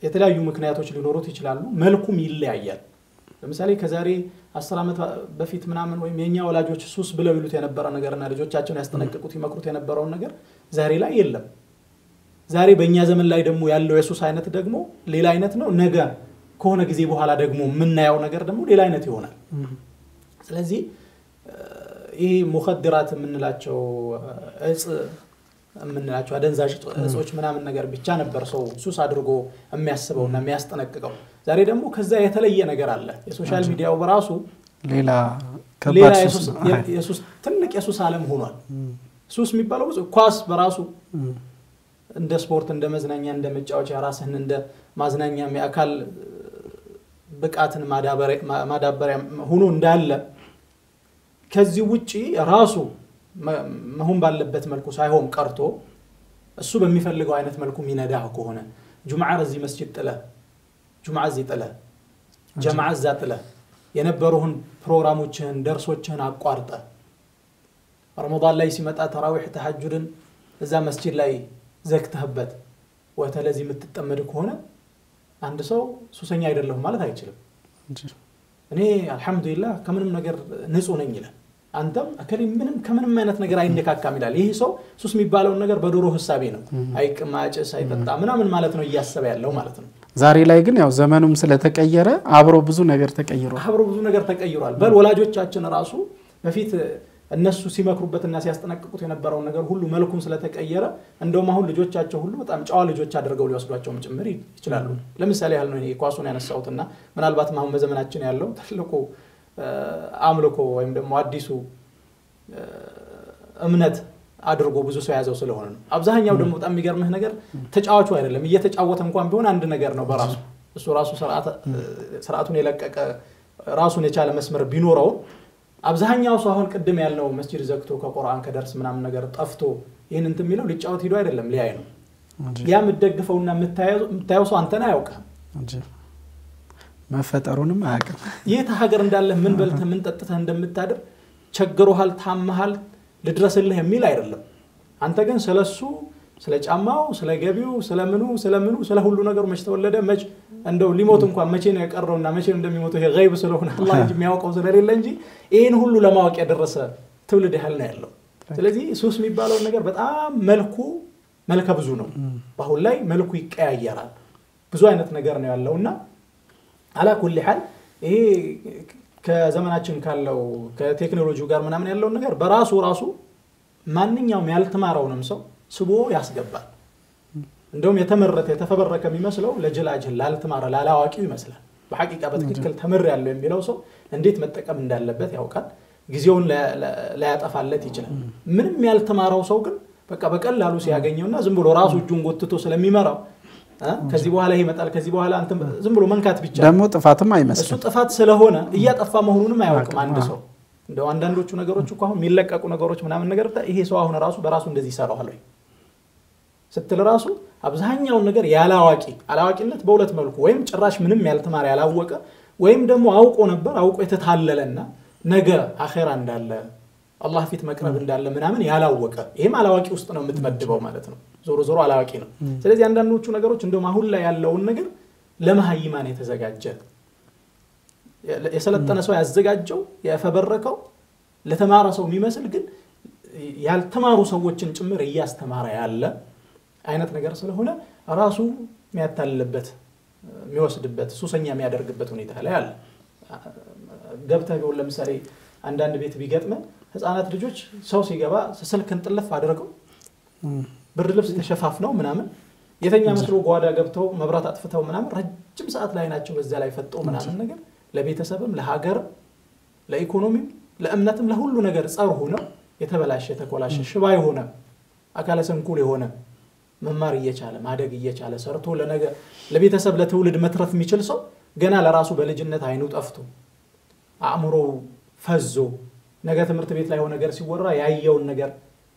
የተለያዩ ምክንያቶች ሊኖሩት ይችላሉ መልኩም ይለያያል ለምሳሌ ከዛሬ አስር አመት በፊት ምናምን ወይ የኛ ወላጆች ሱስ ብለው ይሉት የነበረ ነገርና ልጆቻቸውን ያስጠነቅቁት ይመክሩት የነበረው ነገር ዛሬ ላይ የለም ዛሬ በእኛ ዘመን ላይ ደግሞ ያለው የሱስ አይነት ደግሞ ሌላ አይነት ነው ነገ ከሆነ ጊዜ በኋላ ደግሞ ምንናየው ነገር ደግሞ ሌላ አይነት ይሆናል ስለዚህ ይሄ ሙኸድራት ምንላቸው እጽ ምንላቸው አደንዛዥ እጾች ምናምን ነገር ብቻ ነበር ሰው ሱስ አድርጎ የሚያስበውና የሚያስጠነቅቀው ዛሬ ደግሞ ከዛ የተለየ ነገር አለ የሶሻል ሚዲያው በራሱ ሌላ ከባድ ሱስ ኢየሱስ ትንቅ ኢየሱስ ዓለም ሆኗል ሱስ የሚባለው ኳስ በራሱ እንደ ስፖርት እንደ መዝናኛ እንደ መጫወቻ ራስህን እንደ ማዝናኛ የሚያካል በቃትን ማዳበሪያ ማዳበሪያ ሆኖ እንዳለ ከዚ ውጪ ራሱ መሁን ባለበት መልኩ ሳይሆን ቀርቶ እሱ በሚፈልገው አይነት መልኩ ሚነዳህ ከሆነ ጁማዓ ረዚ መስጂድ ጥለ ጁማዓ ዚ ጥለ ጀማዓ ዛ ጥለ የነበሩን ፕሮግራሞችን ደርሶችን አቋርጣ ረመዳን ላይ ሲመጣ ተራዊህ ተሐጁድን እዛ መስጂድ ላይ ዘክተህበት ወተለዚ ምትጠመድ ከሆነ عند سو سوسني عيد الله ماله هاي كله. أني الحمد لله كمن نجر نسون إنجيله. عندهم أكلم منهم كمن ما نتنجر عين نكاك كاملا ليه سو سوسمي بالون نجر بدروه السابينه. أي كماج سعيد تامنا من مالتنا ياسبي الله مالتنا. زاري لايقن أو زمانهم سلتك أيره عبرو بزون نجر تك أيره. عبرو بزون نجر تك أيره. بل ولا جو تشاتنا راسو ما فيت الناس سيما كروبة الناس يستنكقوا تنبروا النجار هلو مالكم سلتك أيره عندهم ما هو اللي جو تشاتشوا هلو بتأمج آل جو تشاد رجول يوصلوا تشوم جمرين يشلالون لم يسأله هلون يقاسون يعني الصوتنا من البات ما هم زمانات جنيه هلو تلقوا عملكوا ومعدسوا أمنت أدرجوا بزوس وعزة وصلوهن أبزاه يودم بتأمج جرمه نجار تجأوت وير لم يتجأوت هم قام بون عند نجارنا براس السراسو سرعة سرعتني لك راسون يجعل مسمر بينورو أبزهني أو صهون قدم يالله مسجد زكتو كقرآن كدرس من عم نجار تأفتو ين أنت ميلو لتجاوت هدوير لم ليعينه يا متدق فونا متايو متايو صان تنايوك ما فترون معك يتهاجر نداله من بلت من تتهندم متادر شجروا هال ثام هال لدرس اللي هم ميلا يرلم أنت جن سلسو سلج أماو سلجابيو سلامنو سلامنو سلهولو نجار مشت ولا ده مج عندو ليموتهم كم ماشين يكررون نمشين عندو ليموتهم هي غيب سلوكنا الله يجمعوا كوزناري لنجي إين هولو لما وقع درسه تولد هالنا يرلم تلذي سوس ميبالو نجار بتأم ملكو ملك بزونه بهولاي ملكو يكأيران بزوينة نجارنا يرلمنا على كل حال إيه كزمناتهم كله كتكنولوجيا جار منا من يرلون نجار براسو راسو ما نين يوم يالتمارون مسو سبوا يحسجبا عندهم يتمرت يتفبرك بمثله لجل أجل لا التمار لا لا واقعي مثله بحقيقة بدك كل تمر على اللي بيلوسه عنديت متك من ده اللبث يا وكان جزيون لا لا يتفعل التي جل من مية التمار وسوقن بك بك الله لو سيعجني ونا زنبلو راسه جنود تتوصل ميمرة ها كذبوا عليه متقال كذبوا على أنت زنبلو من كاتب جل دمو تفات ما يمسك السوت تفات سلهونا إياه تفا مهرون ما يوقع عنده ده عندن لو شو نجارو شو كهو ميلك أكو نجارو شو منامن نجارته إيه سواه نراسه براسه ندزي ساره هلوي ستل راسو أبزهني أو نجار يلا واقي على واقي إنت بولت ملك وهم تراش منهم يلا تماري على وقك وهم دمو عوق ونبر عوق يتحلل لنا نجا آخرا دال الله في تمكرب دال من عمن يلا وقك هم على واقي أصلا متمدبوا مالتنا زور زور على واقينا سلذي عندنا نوتشو نجارو تندو ما هو لا يلا ونجار لما هي ما نتزجاج يسألت أنا سوي الزجاجو يا فبركوا لتمارسوا ميمسل جن يلا تمارسوا وجن تمر ياس تماري على أينت نجار سله هنا رأسه ميتلبت ميوسدبت سوسنيا ميادرقبت ونيتهلا يلا جبتها يقول لهم سري عندنا بيت بيجات من هس أنا ترجوج سوسي جبا سلكن تلف على رقم برلبس شفافنا ومنامن يثني عم تروق وادا جبته مبرات أطفته ومنامن رجيم ساعات لا يناتشوا الزلاي فتو منامن نجار لبيت سبب لهاجر لإيكونومي لأمنتهم لهولو نجار صار هنا يتبلع شتك ولا شيء شباي هنا أكله سنقولي هنا ممار يجعله ما ده يجعله صارت ولا نجا لبي تسبب لتولد مترف ميشلسو جنا لراسه بالجنة عينوت أفتو عمره فزو نجا تمرت بيت لا يهون نجار سوورا يا يهون نجار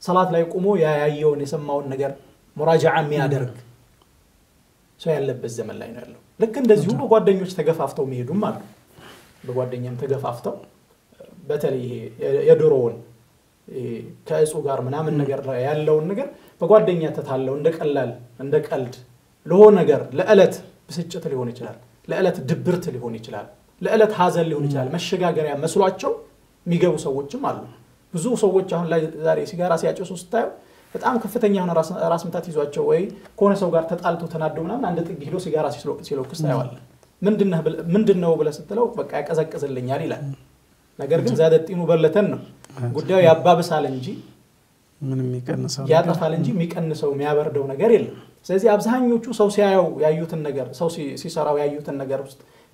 صلاة لا يقوموا يا يهون يسمعون نجار مراجعة ميادرك سؤال لب الزمن لا ينالو لكن ده زيوله قادة يمشي تجف أفتو ميدوم مال بقادة يم تجف أفتو بتليه يدورون كأس وجار منام النجار يالله النجار فقعد الدنيا تتحلل عندك قلال عندك قلد لهو نجار لقلت بسجت اللي هون يجلال لقلت دبرت اللي هون يجلال لقلت حازل اللي هون يجلال مش شجاجر يا مسلوعتشو ميجوا سوتشو مالو بزو سوتشو هلا زاري سيجارة سيأجو سوستايو فتأم كفتني هون راس راس متاتي زوتشو وعي كونه سوجار تتقلت وتنادونا من عندك جلو سيجارة سيلو سيلو كستايو ولا من دنه بل من دنه وبلا ستلو بقى كذاك كذا اللي نياري لا نجار كن زادت إنه بلتنه قد يا باب سالنجي من ميكانس يا سالنجي ميكانس أو ميابردو نجاريل سأزي أبزهن يوتشو سوسياو يا يوت النجار سوسي سيسارو يا يوت النجار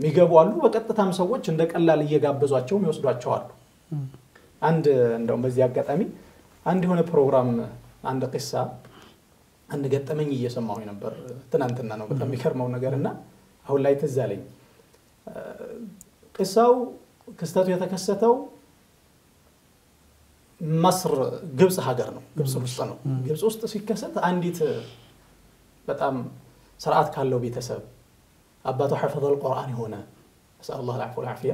ميجابو علو وقت تام سوت شندك الله اللي يجاب بزوجهم يوصلوا أشوار عند عندهم بزياق قتامي عندي هنا برنامج عند قصة عند قتامي يسمعه ينبر تنانتنا نو قتامي كرمه نجارنا هو لا يتزالي قصة كستاتو يتكستو مصر جبس هاجرنا جبس وسطنا جبس وسط سيكست عندي ت بتأم سرعات كله بيتسب أبته حفظ القرآن هنا أسأل الله العفو والعافية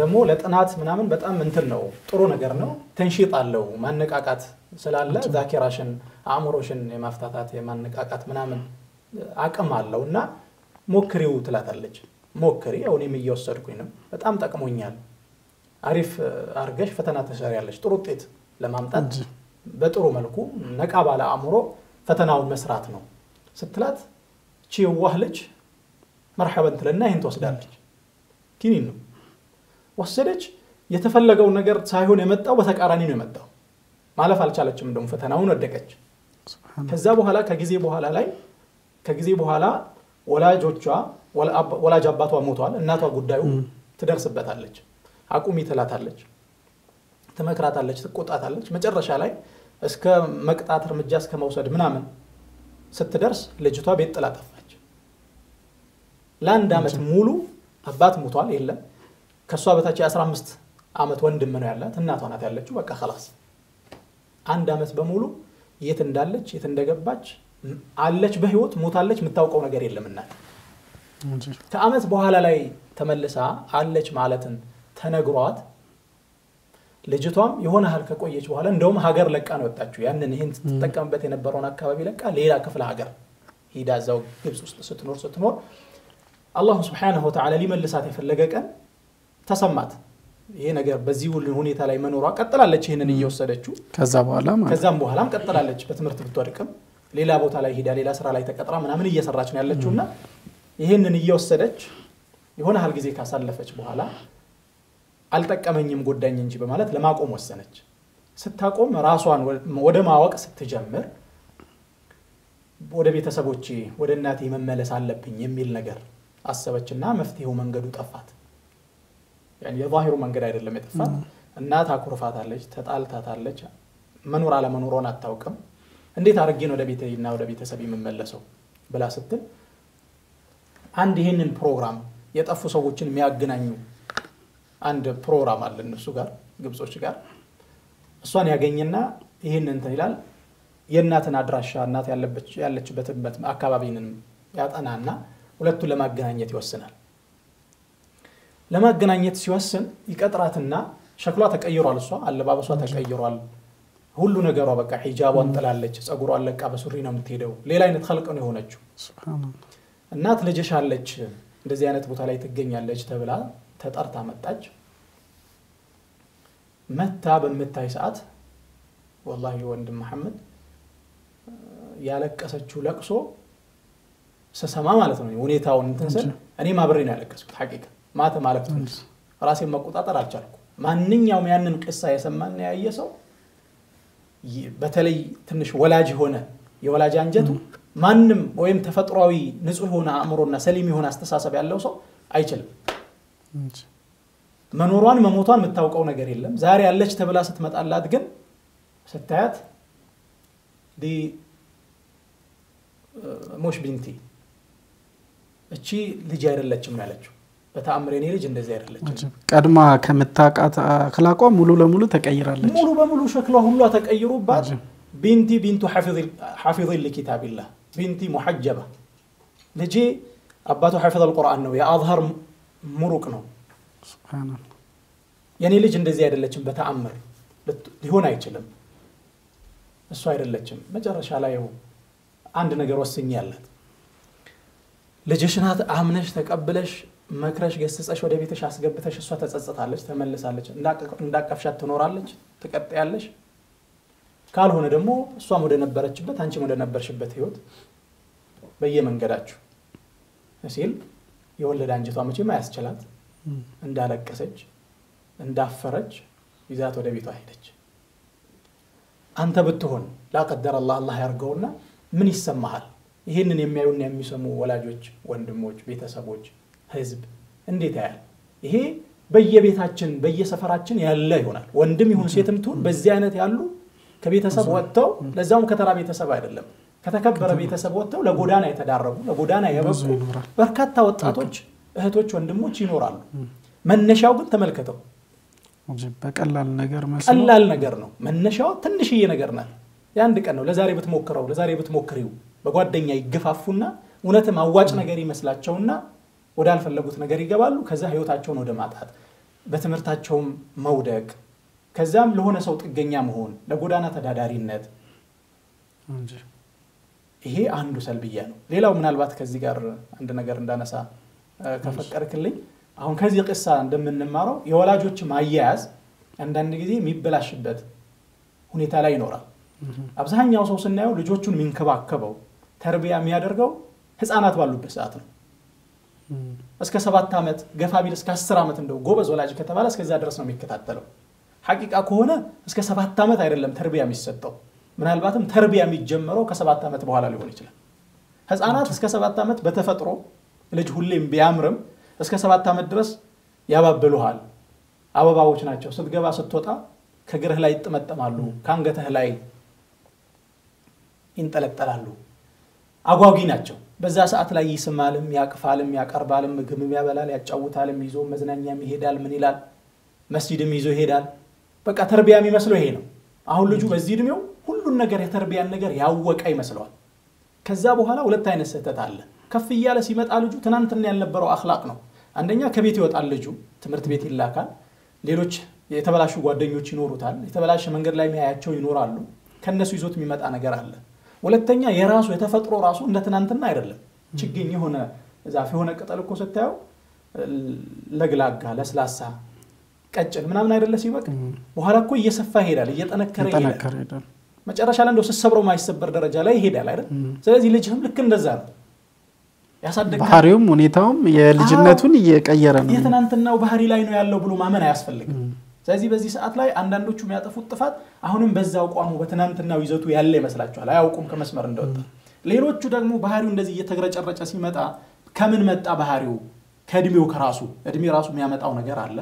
ደሞ ለጥናት ምናምን በጣም እንትን ነው ጥሩ ነገር ነው ተንሽጥ አለው ማነቃቃት ስላለ ዛኪራሽን አእምሮሽን የማፍታታት የማነቃቃት ምናምን አቀም አለውና ሞክሪው ትላታለች ሞክሪ አሁንም ይወሰድኩኝ ነው በጣም ተቀሞኛል አሪፍ አርገሽ ፈተና ተሰሪያለሽ ጥሩ ጥይት ለማምጣት በጥሩ መልኩ ነቃ ባለ አእምሮ ፈተናውን መስራት ነው ስትላት ቺውዋህ ልጅ مرحبا لنا هين توصدالك كينين ነው ወሰደች የተፈለገው ነገር ሳይሆን የመጣው በተቃራኒ ነው የመጣው ማለፍ አልቻለችም እንደውም ፈተናውን ወደቀች ከዛ በኋላ ከጊዜ በኋላ ላይ ከጊዜ በኋላ ወላጆቿ ወላጅ አባቷ ሞቷል እናቷ ጉዳዩ ትደርስበታለች አቁሚ ትላታለች ተመክራታለች ትቆጣታለች መጨረሻ ላይ እስከ መቅጣት እርምጃ እስከ መውሰድ ምናምን ስትደርስ ልጅቷ ቤት ጥላ ጠፋች ላንድ አመት ሙሉ አባት ሞቷል የለም ከሷ በታች አስራ አምስት አመት ወንድም ነው ያላት እናቷ ናት ያለችው በቃ خلاص አንድ አመት በሙሉ የት እንዳለች የት እንደገባች አለች በህይወት ሞታለች ምታውቀው ነገር የለምና ከአመት በኋላ ላይ ተመልሳ አለች ማለትን ተነግሯት ልጅቷም የሆነ ሀል ከቆየች በኋላ እንደውም ሀገር ለቃ ነው ወጣችው ያንን ይሄን ተጠቀምበት የነበረውን አካባቢ ለቃ ሌላ ክፍለ ሀገር ሄዳ ዛው ግብጽ ውስጥ ስትኖር ስትኖር الله سبحانه وتعالى ሊመልሳት የፈለገቀን ተሰማት ይሄ ነገር በዚህ ሁሉ ሁኔታ ላይ መኖር አቀጥላለች ይሄንን እየወሰደችው ከዛ በኋላ ማለት ከዛም በኋላም ቀጥላለች በትምርት ብትወድቅም ሌላ ቦታ ላይ ሄዳ ሌላ ስራ ላይ ተቀጥራ ምናምን እየሰራች ነው ያለችውና ይሄንን እየወሰደች የሆነ ሀል ጊዜ ካሳለፈች በኋላ አልጠቀመኝም ጎዳኝ እንጂ በማለት ለማቆም ወሰነች ስታቆም ራሷን ወደ ማወቅ ስትጀምር ወደ ቤተሰቦቼ ወደ እናቴ መመለስ አለብኝ የሚል ነገር አሰበችና መፍትሄው መንገዱ ጠፋት يعني የባህሩ መንገድ አይደለም የጠፋት እናት አኩርፋታለች ተጣልታታለች መኖር አለ መኖሩን አታውቅም እንዴት አርጌ ነው ወደ ቤቴና ወደ ቤተሰቤ መመለሰው ብላ ስትል አንድ ይሄንን ፕሮግራም የጠፉ ሰዎችን የሚያገናኙ አንድ ፕሮግራም አለ እነሱ ጋር ግብጾች ጋር እሷን ያገኘና ይሄን እንትን ይላል የእናትን አድራሻ እናት ያለበት ያለችበት አካባቢንን ያጠናና ሁለቱ ለማገናኘት ይወስናል ለማገናኘት ሲወስን ይቀጥራትና ሸክሏ ተቀይሯል እሷ አለባበሷ ተቀይሯል ሁሉ ነገሯ በቃ ሒጃቧን ጥላለች ጸጉሯን ለቃ በሱሪ ነው የምትሄደው ሌላ አይነት خلق ነው የሆነችው ሱብሃንአላህ እናት ልጅሻለች እንደዚህ አይነት ቦታ ላይ ትገኛለች ተብላ ተጣርታ መጣች መታ በመታይ ሰዓት والله ወንድም መሐመድ ያለቀሰችው ለቅሶ ሰሰማ ማለት ነው ሁኔታው እንትንሰል እኔ ማብሬን ያለቀስኩት ሐቂቃ ማተ ማለት ነው ራሴን መቆጣጠር አልቻልኩ ማንኛውም ያንን ቅሳ የሰማና ያየሰው በተለይ ትንሽ ወላጅ ሆነ የወላጅ አንጀቱ ማንንም ወይም ተፈጥሯዊ ንጹህ ሆነ አእምሮና ሰሊም ሆነ አስተሳሰብ ያለው ሰው አይችልም መኖሯን መሞቷን መታወቀው ነገር የለም ዛሬ ያለች ተብላ ስትመጣላት ግን ስታያት ዲ ሞሽ ቢንቲ እቺ ልጅ አይደለችም ያለችው በታምሬኔ ልጅ እንደዚህ አይደለችም ቀድማ ከመታቃት አخلاቋ ሙሉ ለሙሉ ተቀይራለች ሙሉ በሙሉ ሸክሏ ሁሉ ተቀይሮባት ቢንቲ ቢንቱ ሐፊዝ ሐፊዝ ለኪታብላህ ቢንቲ ሙሐጀባ ልጅ አባቱ ሐፊዝ አልቁርአን ነው ያአዝሃር ሙሩቅ ነው ሱብሃንአላህ የኔ ልጅ እንደዚህ አይደለችም በተአምር ሊሆን አይችልም እሱ አይደለችም መጨረሻ ላይ አንድ ነገር ወስኛላት ለጀሽናት አምነሽ ተቀበለሽ መክረሽ ገስጸሽ ወደ ቤተሽ አስገብተሽ እሷ ተጸጸታለች ተመለሳለች እንዳቀፍሻት ትኖራለች ትቀጥያለሽ ካልሆነ ደግሞ እሷም ወደ ነበረችበት አንቺም ወደ ነበርሽበት ህይወት በየመንገዳችሁ እሲል የወለደ አንጀቷ መቼም አያስችላት እንዳለቀሰች እንዳፈረች ይዛት ወደ ቤቷ ሄደች አንተ ብትሆን ላቀደረ الله الله ያርገውና ምን ይሰማሃል ይሄንን የሚያዩና የሚሰሙ ወላጆች ወንድሞች ቤተሰቦች ህዝብ እንዴት ያያል ይሄ በየቤታችን በየሰፈራችን ያለ ይሆናል ወንድም ይሁን ሴትም ትሁን በዚህ አይነት ያሉ ከቤተሰብ ወጣው ለዛውም ከተራ ቤተሰብ አይደለም ከተከበረ ቤተሰብ ወጥተው ለጎዳና የተዳረጉ ለጎዳና የበቁ በርካታ ወጣቶች እህቶች ወንድሞች ይኖራሉ። መነሻው ግን ተመልከተው በቀላል ነገር መስሎ ቀላል ነገር ነው። መነሻው ትንሽዬ ነገር ነው። ያንድ ቀን ነው ለዛሬ ብትሞክረው ለዛሬ ብትሞክሪው በጓደኛ ይገፋፉና እውነትም አዋጭ ነገር ይመስላቸውና ወደ አልፈለጉት ነገር ይገባሉ። ከዛ ህይወታቸውን ወደ ማጣት በትምርታቸው መውደቅ ከዛም ለሆነ ሰው ጥገኛ መሆን ለጎዳና ተዳዳሪነት እንጂ ይሄ አንዱ ሰልብያ ነው። ሌላው ምናልባት ከዚህ ጋር አንድ ነገር እንዳነሳ ከፈቀርክልኝ አሁን ከዚህ قصه እንደምንማረው የወላጆች ማያያዝ አንዳንድ ጊዜ የሚበላሽበት ሁኔታ ላይ ይኖራል። አብዛኛው ሰው ስናየው ልጆቹን ምንከባከበው ተርቢያ የሚያደርገው ህፃናት ባሉበት ሰዓት ነው። እስከ ሰባት አመት ገፋ ቢል እስከ አስር አመት እንደው ጎበዝ ወላጅ ከተባለ እስከዛ ድረስ ነው የሚከታተለው። ሐቂቃ ከሆነ እስከ ሰባት አመት አይደለም ተርቢያ የሚሰጠው። ምናልባትም ተርቢያ የሚጀምረው ከሰባት አመት በኋላ ሊሆን ይችላል። ህፃናት እስከ ሰባት አመት በተፈጥሮ ልጅ ሁሌም ቢያምርም እስከ ሰባት አመት ድረስ ያባብሉሃል። አባባዎች ናቸው። ስትገባ ስትወጣ ከግርህ ላይ ይጥመጥማሉ፣ ካንገተህ ላይ ይንጠለጠላሉ። አጓጊ ናቸው። በዛ ሰዓት ላይ ይስማልም፣ ያቅፋልም፣ ያቀርባልም፣ ምግብም ያበላል፣ ያጫውታልም፣ ይዞ መዝናኛም ይሄዳል፣ ምን ይላል መስጂድም ይዞ ይሄዳል። በቃ ተርቢያ የሚመስለው ይሄ ነው። አሁን ልጁ በዚህ እድሜው ሁሉን ነገር የተርቢያን ነገር ያወቀ ይመስላል። ከዛ በኋላ ሁለት አይነት ስህተት አለ። ከፍ ይያለ ሲመጣ ልጁ ተናንተን ያልነበረው አخلاق ነው። አንደኛ ከቤት ይወጣል ልጁ ትምርት ቤት ይላካል። ሌሎች የተበላሹ ጓደኞች ይኖሩታል። የተበላሸ መንገድ ላይ የሚያያቸው ይኖራሉ። ከነሱ ይዞት የሚመጣ ነገር አለ። ሁለተኛ የራሱ የተፈጥሮ ራሱ እንደ ተናንተና አይደለም። ችግኝ የሆነ ዛፍ የሆነ ቅጠል እኮ ሰጣዩ ለግላጋ ለስላሳ ቀጭን ምናምን አይደለም ሲበቅ በኋላ እኮ እየሰፋ ይሄዳል እየጠነከረ ይሄዳል። መጨረሻ ላይ እንደው ሰብሮ ማይሰበር ደረጃ ላይ ይሄዳል አይደል? ስለዚህ ልጅም ልክ እንደዛ ነው። ያሳደቀ ባህሪውም ሁኔታውም የልጅነቱን እየቀየረ ነው። የተናንተናው ባህሪ ላይ ነው ያለው ብሎ ማመን አያስፈልግም። ስለዚህ በዚህ ሰዓት ላይ አንዳንዶቹ የሚያጠፉት ጥፋት አሁንም በዛው ቋሙ በተናንተናው ይዘቱ ያለ ይመስላቸዋል። አያውቁም ከመስመር እንደወጣ። ሌሎቹ ደግሞ ባህሪው እንደዚህ እየተግረጨረጨ ሲመጣ ከምን መጣ ባህሪው? ከእድሜው ከራሱ እድሜ ራሱ የሚያመጣው ነገር አለ።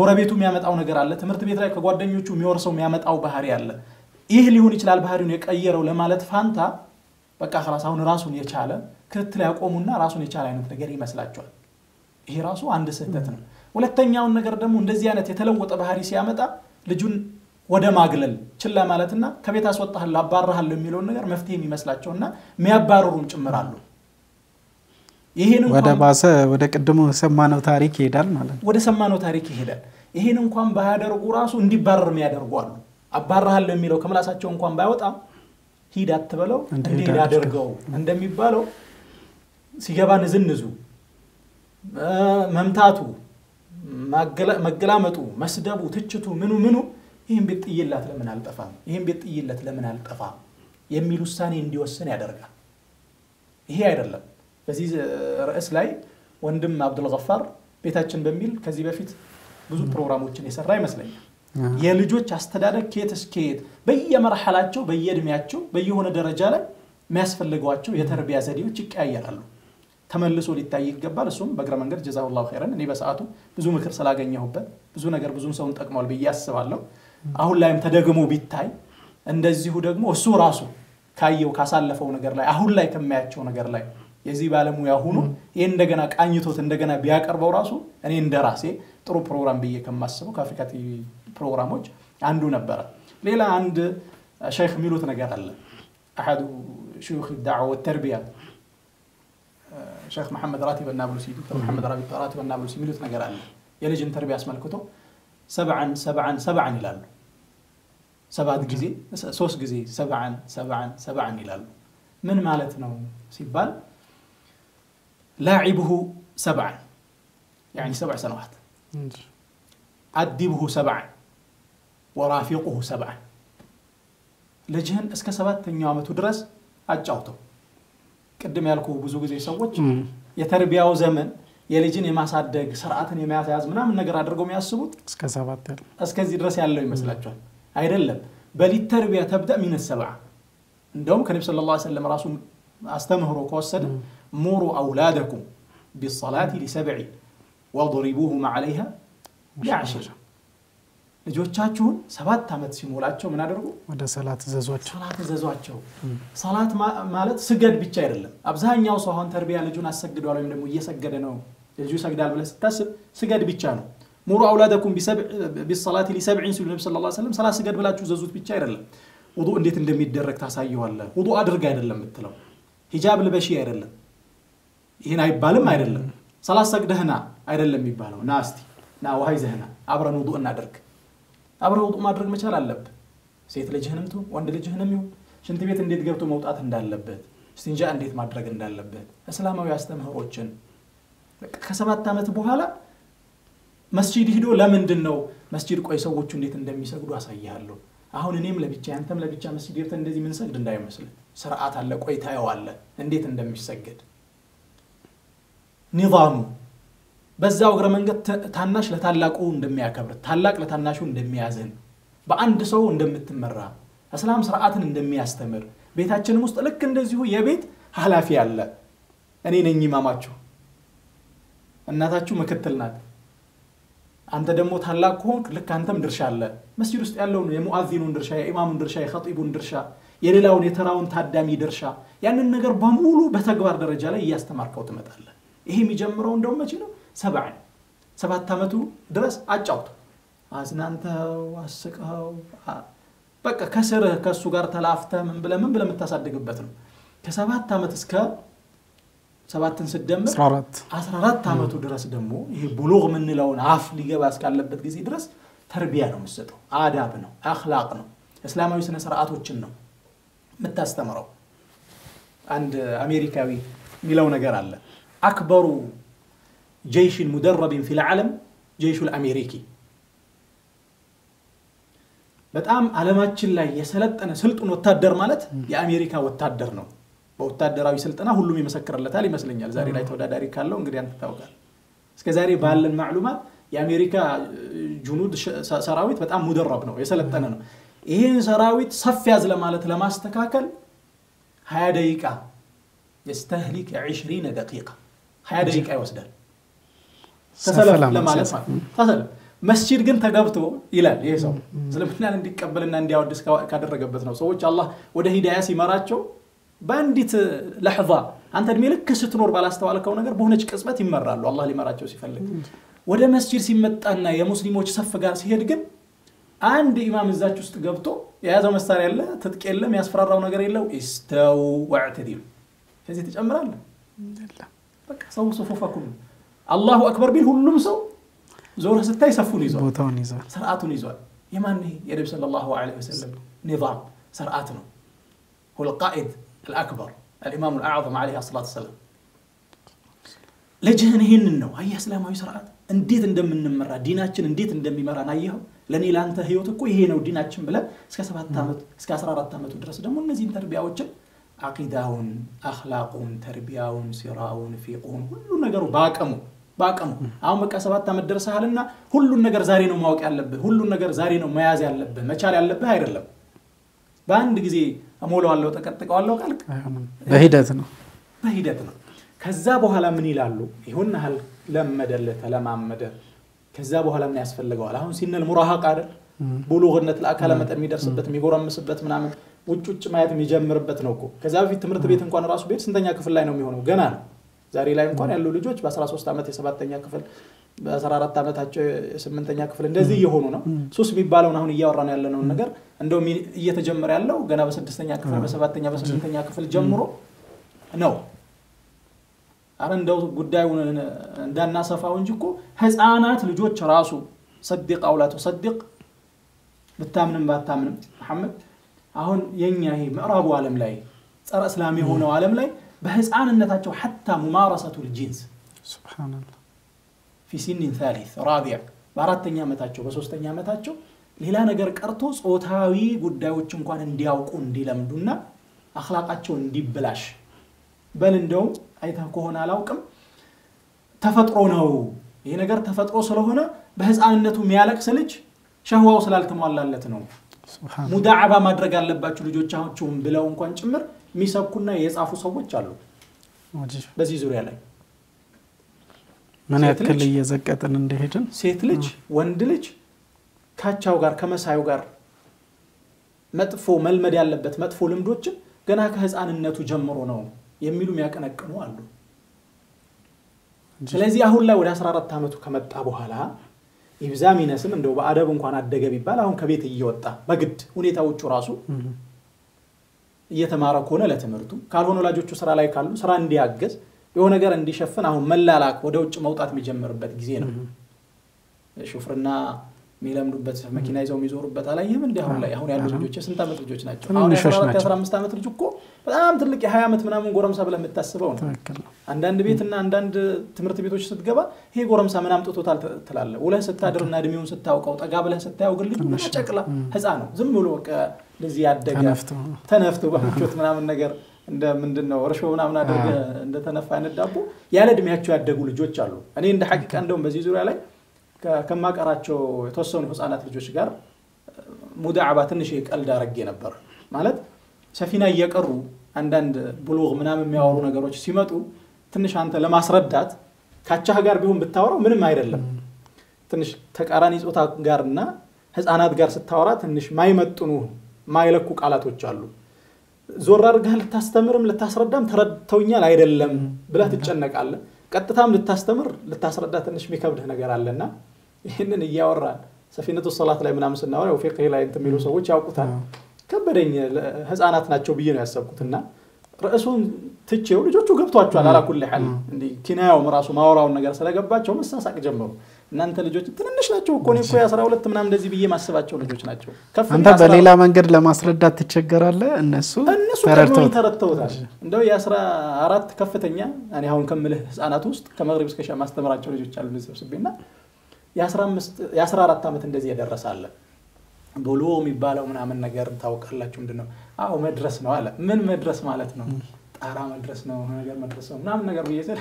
ጎረቤቱ የሚያመጣው ነገር አለ። ትምርት ቤት ላይ ከጓደኞቹ የሚወርሰው የሚያመጣው ባህሪ አለ። ይህ ሊሆን ይችላል ባህሪውን የቀየረው ለማለት ፋንታ በቃ خلاص አሁን ራሱን የቻለ ክትል ያቆሙና ራሱን የቻለ አይነት ነገር ይመስላቸዋል። ይሄ ራሱ አንድ ስህተት ነው። ሁለተኛው ነገር ደግሞ እንደዚህ አይነት የተለወጠ ባህሪ ሲያመጣ ልጁን ወደ ማግለል ችላ ማለትና ከቤት አስወጣህላ አባራህላ የሚለው ነገር መፍትሄ የሚመስላቸውና የሚያባረሩም ጭምራሉ። ይሄን እንኳን ወደ ባሰ ወደ ቀድሞ ሰማነው ታሪክ ይሄዳል ማለት ነው። ወደ ሰማነው ታሪክ ይሄዳል። ይሄን እንኳን ባያደርጉ ራሱ እንዲባረር የሚያደርጓሉ። አባራህላ የሚለው ከመላሳቸው እንኳን ባይወጣ ሂድ አትበለው እንዲህ ያደርገው እንደሚባለው ሲገባ ንዝንዙ መምታቱ መገላመጡ መስደቡ ትችቱ ምኑ ምኑ ይሄን ቤት ጥይላት ለምን አልጠፋ ይሄን ቤት ጥይላት ለምን አልጠፋ የሚል ውሳኔ እንዲወስን ያደርጋል። ይሄ አይደለም። በዚህ ራስ ላይ ወንድም አብዱል ገፋር ቤታችን በሚል ከዚህ በፊት ብዙ ፕሮግራሞችን እየሰራ ይመስለኛል። የልጆች አስተዳደግ ከየትስ ከየት በየመርሐላቸው በየእድሜያቸው በየሆነ ደረጃ ላይ የሚያስፈልጓቸው የተርቢያ ዘዴዎች ይቀያየራሉ። ተመልሶ ሊታይ ይገባል። እሱም በግራ መንገድ ጀዛሁላሁ ኸይረን እኔ በሰዓቱ ብዙ ምክር ስላገኘሁበት ብዙ ነገር ብዙ ሰውን ጠቅሟል ብዬ አስባለሁ። አሁን ላይም ተደግሞ ቢታይ እንደዚሁ ደግሞ እሱ ራሱ ካየው ካሳለፈው ነገር ላይ አሁን ላይ ከመያቸው ነገር ላይ የዚህ ባለሙያ ሆኖ ይሄን እንደገና ቃኝቶት እንደገና ቢያቀርበው ራሱ እኔ እንደራሴ ጥሩ ፕሮግራም ብዬ ከማስበው ከአፍሪካ ቲቪ ፕሮግራሞች አንዱ ነበር። ሌላ አንድ ሼክ ሚሉት ነገር አለ። አሐዱ شيوخ الدعوه والتربيه ሼክ መሐመድ ራቲብ አናብሉሲ ዶክተር መሐመድ ራቲብ አናብሉሲ ሚሉት ነገር አለ። የልጅን ተርቢያ አስመልክቶ ሰባን ሰባን ሰባን ይላሉ። ሰባት ጊዜ ሶስት ጊዜ ሰባን ሰባን ሰባን ይላሉ። ምን ማለት ነው ሲባል لاعبه سبعا يعني سبع سنوات عدبه سبعا ورافقه سبعا لجهن اسك سبعتኛው አመቱ ድረስ አጫውተው ቀደም ያልኩህ ብዙ ጊዜ ሰዎች የተርቢያው ዘመን የልጅን የማሳደግ ሥርዓትን የማያያዝ ምናምን ነገር አድርገው የሚያስቡት እስከ ሰባት ያለው እስከዚህ ድረስ ያለው ይመስላቸዋል። አይደለም። በሊተርቢያ تبدا من السبعه እንደውም ከነብዩ ሰለላሁ ዐለይሂ ወሰለም ራሱ አስተምህሮ ከወሰደ مروا أولادكم بالصلاة لسبع وضربوهم عليها لعشر ልጆቻችሁን ሰባት አመት ሲሞላቸው ምን አደረጉ ወደ ሰላት ዘዟቸው ሰላት ዘዟቸው ሰላት ማለት ስገድ ብቻ አይደለም አብዛኛው ሰው አሁን ተርቢያ ልጁን አሰግደዋል ወይ ደግሞ እየሰገደ ነው ልጁ ሰግዳል ብለህ ስታስብ ስገድ ብቻ ነው ሙሩ አውላደኩም ቢሰብዕ ቢሰላት ሊሰብዕ ሲሉ ነብዩ ሰለላሁ ዐለይሂ ወሰለም ሰላት ስገድ ብላችሁ ዘዙት ብቻ አይደለም ውዱእ እንዴት እንደሚደረግ ታሳየዋለህ ውዱእ አድርግ አይደለም እንትለው ሂጃብ ልበሺ አይደለም ይሄን አይባልም አይደለም ሰላት ሰግደህና አይደለም ይባላል ናስቲ ና ወሃይዘህና አብረን ውዱእ እናድርግ አብረው ውጥ ማድረግ መቻል አለበት ሴት ልጅህንም ቱ ወንድ ልጅህንም ይሁን ሽንት ቤት እንዴት ገብቶ መውጣት እንዳለበት እስቲንጃ እንዴት ማድረግ እንዳለበት እስላማዊ አስተምህሮችን ከሰባት አመት በኋላ መስጂድ ሄዶ ለምንድን ነው መስጂድ ቆይ ሰዎች እንዴት እንደሚሰግዱ አሳያለሁ አሁን እኔም ለብቻ አንተም ለብቻ መስጂድ ሄደን እንደዚህ ምን ሰግድ እንዳይመስል ሥርዓት አለ ቆይ ታየው አለ እንዴት እንደሚሰግድ ኒዛሙ በዛው ግረ መንገት ታናሽ ለታላቁ እንደሚያከብር ታላቅ ለታናሹ እንደሚያዝን በአንድ ሰው እንደምትመራ እስላም ሥርዓትን እንደሚያስተምር ቤታችንም ውስጥ ልክ እንደዚሁ የቤት ሐላፊ ያለ እኔ ነኝ ኢማማችሁ እናታችሁ መከተል ናት አንተ ደግሞ ታላቅ ሆንክ ልክ አንተም ድርሻ አለ መስጂድ ውስጥ ያለው የሙአዚኑን ድርሻ የኢማሙን ድርሻ የኸጢቡን ድርሻ የሌላውን የተራውን ታዳሚ ድርሻ ያንን ነገር በሙሉ በተግባር ደረጃ ላይ ያስተማርከው ተመጣጣለ ይሄ የሚጀምረው እንደው መቼ ነው سبعين سبعة تامتو درس عجوت عزنانتو عسقهو بقى كسره كسو غار تلافته من بلا من بلا متصدقبت نو كسبعة تامت اسك سبعة تنسدم عشرة تامتو درس دمو يي بلوغ منلون عاف ليغبا اسكالبت غزي درس تربيه نو مسطو آداب نو اخلاق نو اسلامي سنه سرعاتوچن نو متاستمرو عند امريكاوي ميلو نجر الله اكبروا جيش مدرب في العالم جيش الامريكي በጣም ዓለማችን ላይ የሰለጠነ ስልጡን ወታደር ማለት የአሜሪካ ወታደር ነው በወታደራዊ ስልጠና ሁሉም ይመሰክርለታል ይመስልኛል ዛሬ ላይ ተወዳዳሪ ካለው እንግዲህ አንተ ታውቃለህ እስከዛሬ ባለን معلومات የአሜሪካ ጁኑድ ሰራዊት በጣም مدرب ነው የሰለጠነ ነው ይሄን ሰራዊት ሰፍ ያዝ ለማለት ለማስተካከል ሃያ ደቂቃ يستهلك عشرين دقيقه ሃያ ደቂቃ ይወስዳል ተሰለፈ ለማለት ተሰለፈ መስጂድ ግን ተገብቶ ይላል ይሄ ሰው ስለምንናን እንዲቀበልና እንዲያወድስ ካደረገበት ነው ሰዎች አላህ ወደ ሂዳያ ሲመራቸው ባንዲት ለحظه አንተ እድሜ ልክ ስትኖር ባላስተዋልከው ነገር በሆነች ቅጽበት ይመራሉ አላህ ሊመራቸው ሲፈልግ ወደ መስጂድ ሲመጣና የሙስሊሞች ሰፍ ጋር ሲሄድ ግን አንድ ኢማም እዛች ውስጥ ገብቶ የያዘው መሳሪያ ያለ ትጥቅ የለም ያስፈራራው ነገር የለው ኢስተው ወዕተዲሉ ከዚህ ተጨምራለ በቃ ሰው ሱፉፋኩም الله اكبر بيل ሁሉም ሰው ዞር ስታይ ሰፉን ይዟል ቦታውን ይዟል ሥርዓቱን ይዟል የማን ነው የነብዩ ሰለላሁ ዐለይሂ ወሰለም نظام ሥርዓት ነው هو القائد الاكبر الامام الاعظم عليه الصلاه والسلام ለጀህን ይሄን ነው አያ እስላማዊ ሥርዓት እንዴት እንደምንመራ ዲናችን እንዴት እንደሚመራና አያው ለኔ ላንተ ህይወት እኮ ይሄ ነው ዲናችን ብለ እስከ ሰባት አመት እስከ አስራ አራት አመት ድረስ ደግሞ እነዚህ ተርቢያዎች አቂዳውን اخلاقውን ተርቢያውን ሲራውን ፊቁን ሁሉ ነገሩ ባቀሙ ባቀሙ አሁን በቃ ሰባት አመት ድረስሃልና ሁሉ ነገር ዛሬ ነው ማወቅ ያለብህ ሁሉ ነገር ዛሬ ነው መያዝ ያለብህ መቻል ያለብህ አይደለም በአንድ ጊዜ አሞላዋለሁ ተቀጥቀዋለሁ ካልክ በሂደት ነው በሂደት ነው ከዛ በኋላ ምን ይላሉ ይሁን አለ ለመደለ ተለማመደ ከዛ በኋላ ምን ያስፈልገዋል አሁን ሲነል ሙራሃቅ አይደል ቡሉግነት ለአካለ መጠን የሚደርስበት የሚጎረምስበት ምናምን ውጭ ውጭ ማየት የሚጀምርበት ነው እኮ ከዛ በፊት ትምርት ቤት እንኳን ራሱ ቤት ስንተኛ ክፍል ላይ ነው የሚሆነው ገና ነው ዛሬ ላይ እንኳን ያለው ልጆች በ13 አመት የ7ኛ ክፍል በ14 አመታቸው የ8ኛ ክፍል እንደዚህ እየሆኑ ነው ሱስ ቢባለውን አሁን እያወራን ያለነው ነገር እንደው እየተጀመረ ያለው ገና በ6ኛ ክፍል በ7ኛ በ8ኛ ክፍል ጀምሮ ነው አረንደው ጉዳዩን እንዳናሰፋው እንጂ እኮ ህፃናት ልጆች ራሱ صدق او لا تصدق ብታምንም ባታምንም መሐመድ አሁን የኛ ይሄ ምዕራቡ ዓለም ላይ ጸረ እስላም የሆነው ዓለም ላይ በህፃንነታቸው حتى ممارسه الجنس سبحان الله في سن ثالث رابع በአራተኛ አመታቸው በሶስተኛ አመታቸው ሌላ ነገር ቀርቶ ጾታዊ ጉዳዮች እንኳን እንዲያውቁ እንዲለምዱና አخلاقቸው እንዲብላሽ በል እንደው አይታ ከሆነ አላውቅም ተፈጥሮ ነው ይሄ ነገር ተፈጥሮ ስለሆነ በህፃንነቱ የሚያለቅስ ልጅ ሸህዋው ስላልተሟላለት ነው ሙዳዓባ ማድረግ አለባችሁ ልጆቻችሁም ብለው እንኳን ጭምር ሚሰብኩና የጻፉ ሰዎች አሉ በዚህ ዙሪያ ላይ ማን ያክል እየዘቀጠን እንደሄድን ሴት ልጅ ወንድ ልጅ ካቻው ጋር ከመሳዩ ጋር መጥፎ መልመድ ያለበት መጥፎ ልምዶች ገና ከህፃንነቱ ጀምሮ ነው የሚሉ የሚያቀነቅኑ አሉ ስለዚህ አሁን ላይ ወደ አስራ አራት አመቱ ከመጣ በኋላ ኢብዛሚነስም እንደው በአደብ እንኳን አደገ ቢባል አሁን ከቤት እየወጣ በግድ ሁኔታዎቹ ራሱ እየተማረ ኮነ ለተመርቱ ካልሆነ ወላጆቹ ስራ ላይ ካሉ ስራ እንዲያገዝ የሆነ ነገር እንዲሸፈን አሁን መላላክ ወደ ውጭ መውጣት የሚጀምርበት ጊዜ ነው ሹፍርና ሚለምዱበት መኪና ይዘው የሚዞሩበት አላየም እንዴ አሁን ላይ አሁን ያሉ ልጆች ስንት አመት ልጆች ናቸው አሁን አስራ አራት አስራ አምስት አመት ልጅ እኮ በጣም ትልቅ የ20 አመት ምናምን ጎረምሳ ብለ መታስበው ነው አንዳንድ ቤትና አንዳንድ ትምርት ቤቶች ስትገባ ይሄ ጎረምሳ ምናምን ጥቶታል ተላለ ወለ ስታድርና እድሜውን ስታውቀው ጠጋ ብለ ስታያው ግን ልጅ ተጨቅላ ህፃን ነው ዝም ብሎ በቃ ለዚህ ያደገ ተነፍቶ በምቾት ምናምን ነገር እንደ ምንድነው እርሾ ምናምን አደረገ እንደ ተነፋ ያነዳቡ ያለ እድሜያቸው ያደጉ ልጆች አሉ እኔ እንደ ሐቂቃ እንደው በዚህ ዙሪያ ላይ ከማቀራቸው የተወሰኑ ህፃናት ልጆች ጋር ሙዳዓባ ትንሽ ይቀልድ አረግ ነበር ማለት ሰፊና ይቀሩ አንድ አንድ ብሉግ ምናምን የሚያወሩ ነገሮች ሲመጡ ትንሽ አንተ ለማስረዳት ካቻህ ጋር ቢሆን ብታወራው ምንም አይደለም ትንሽ ተቃራኒ ጾታ ጋርና ህፃናት ጋር ስታወራ ትንሽ ማይመጥኑ ማይለኩ ቃላቶች አሉ ዞር አርጋህ ልታስተምርም ልታስረዳም ተረድተውኛል አይደለም ብለህ ትጨነቃለህ ቀጥታም ልታስተምር ልታስረዳ ትንሽ ሚከብድህ ነገር አለና ይሄንን ይያወራ ሰፊነቱ ሶላት ላይ ምናምን ስናወራ ወፊቅህ ላይ እንትሚሉ ሰዎች ያውቁታል ከበደኝ ህፃናት ናቸው ብዬ ነው ያሰብኩትና ራሱን ትቼው ልጆቹ ገብቷቸዋል አላኩል ሐል እንዴ ኪናያው ራሱ ማወራው ነገር ስለገባቸው መሳሳቅ ጀመሩ እናንተ ልጆች ትንንሽ ናቸው እኮ ነው እኮ አስራ ሁለት ምናምን እንደዚህ ብዬ ማስባቸው ልጆች ናቸው አንተ በሌላ መንገድ ለማስረዳት ትቸገራለህ እነሱ ተረድተውታል እንደው የ14 ከፍተኛ እኔ አሁን ከምልህ ህፃናት ውስጥ ከመግሪብ እስከ ሻ ማስተምራቸው ልጆች አሉ ለዚህ ሰብስቤና የ15 የ14 አመት እንደዚህ ያደረሳለ ብሉው የሚባለው ምናምን ነገር ታውቃላችሁ እንደነው አው መድረስ ነው አለ ምን መድረስ ማለት ነው ጣራ መድረስ ነው ነገር መድረስ ነው ምናምን ነገር በየዘር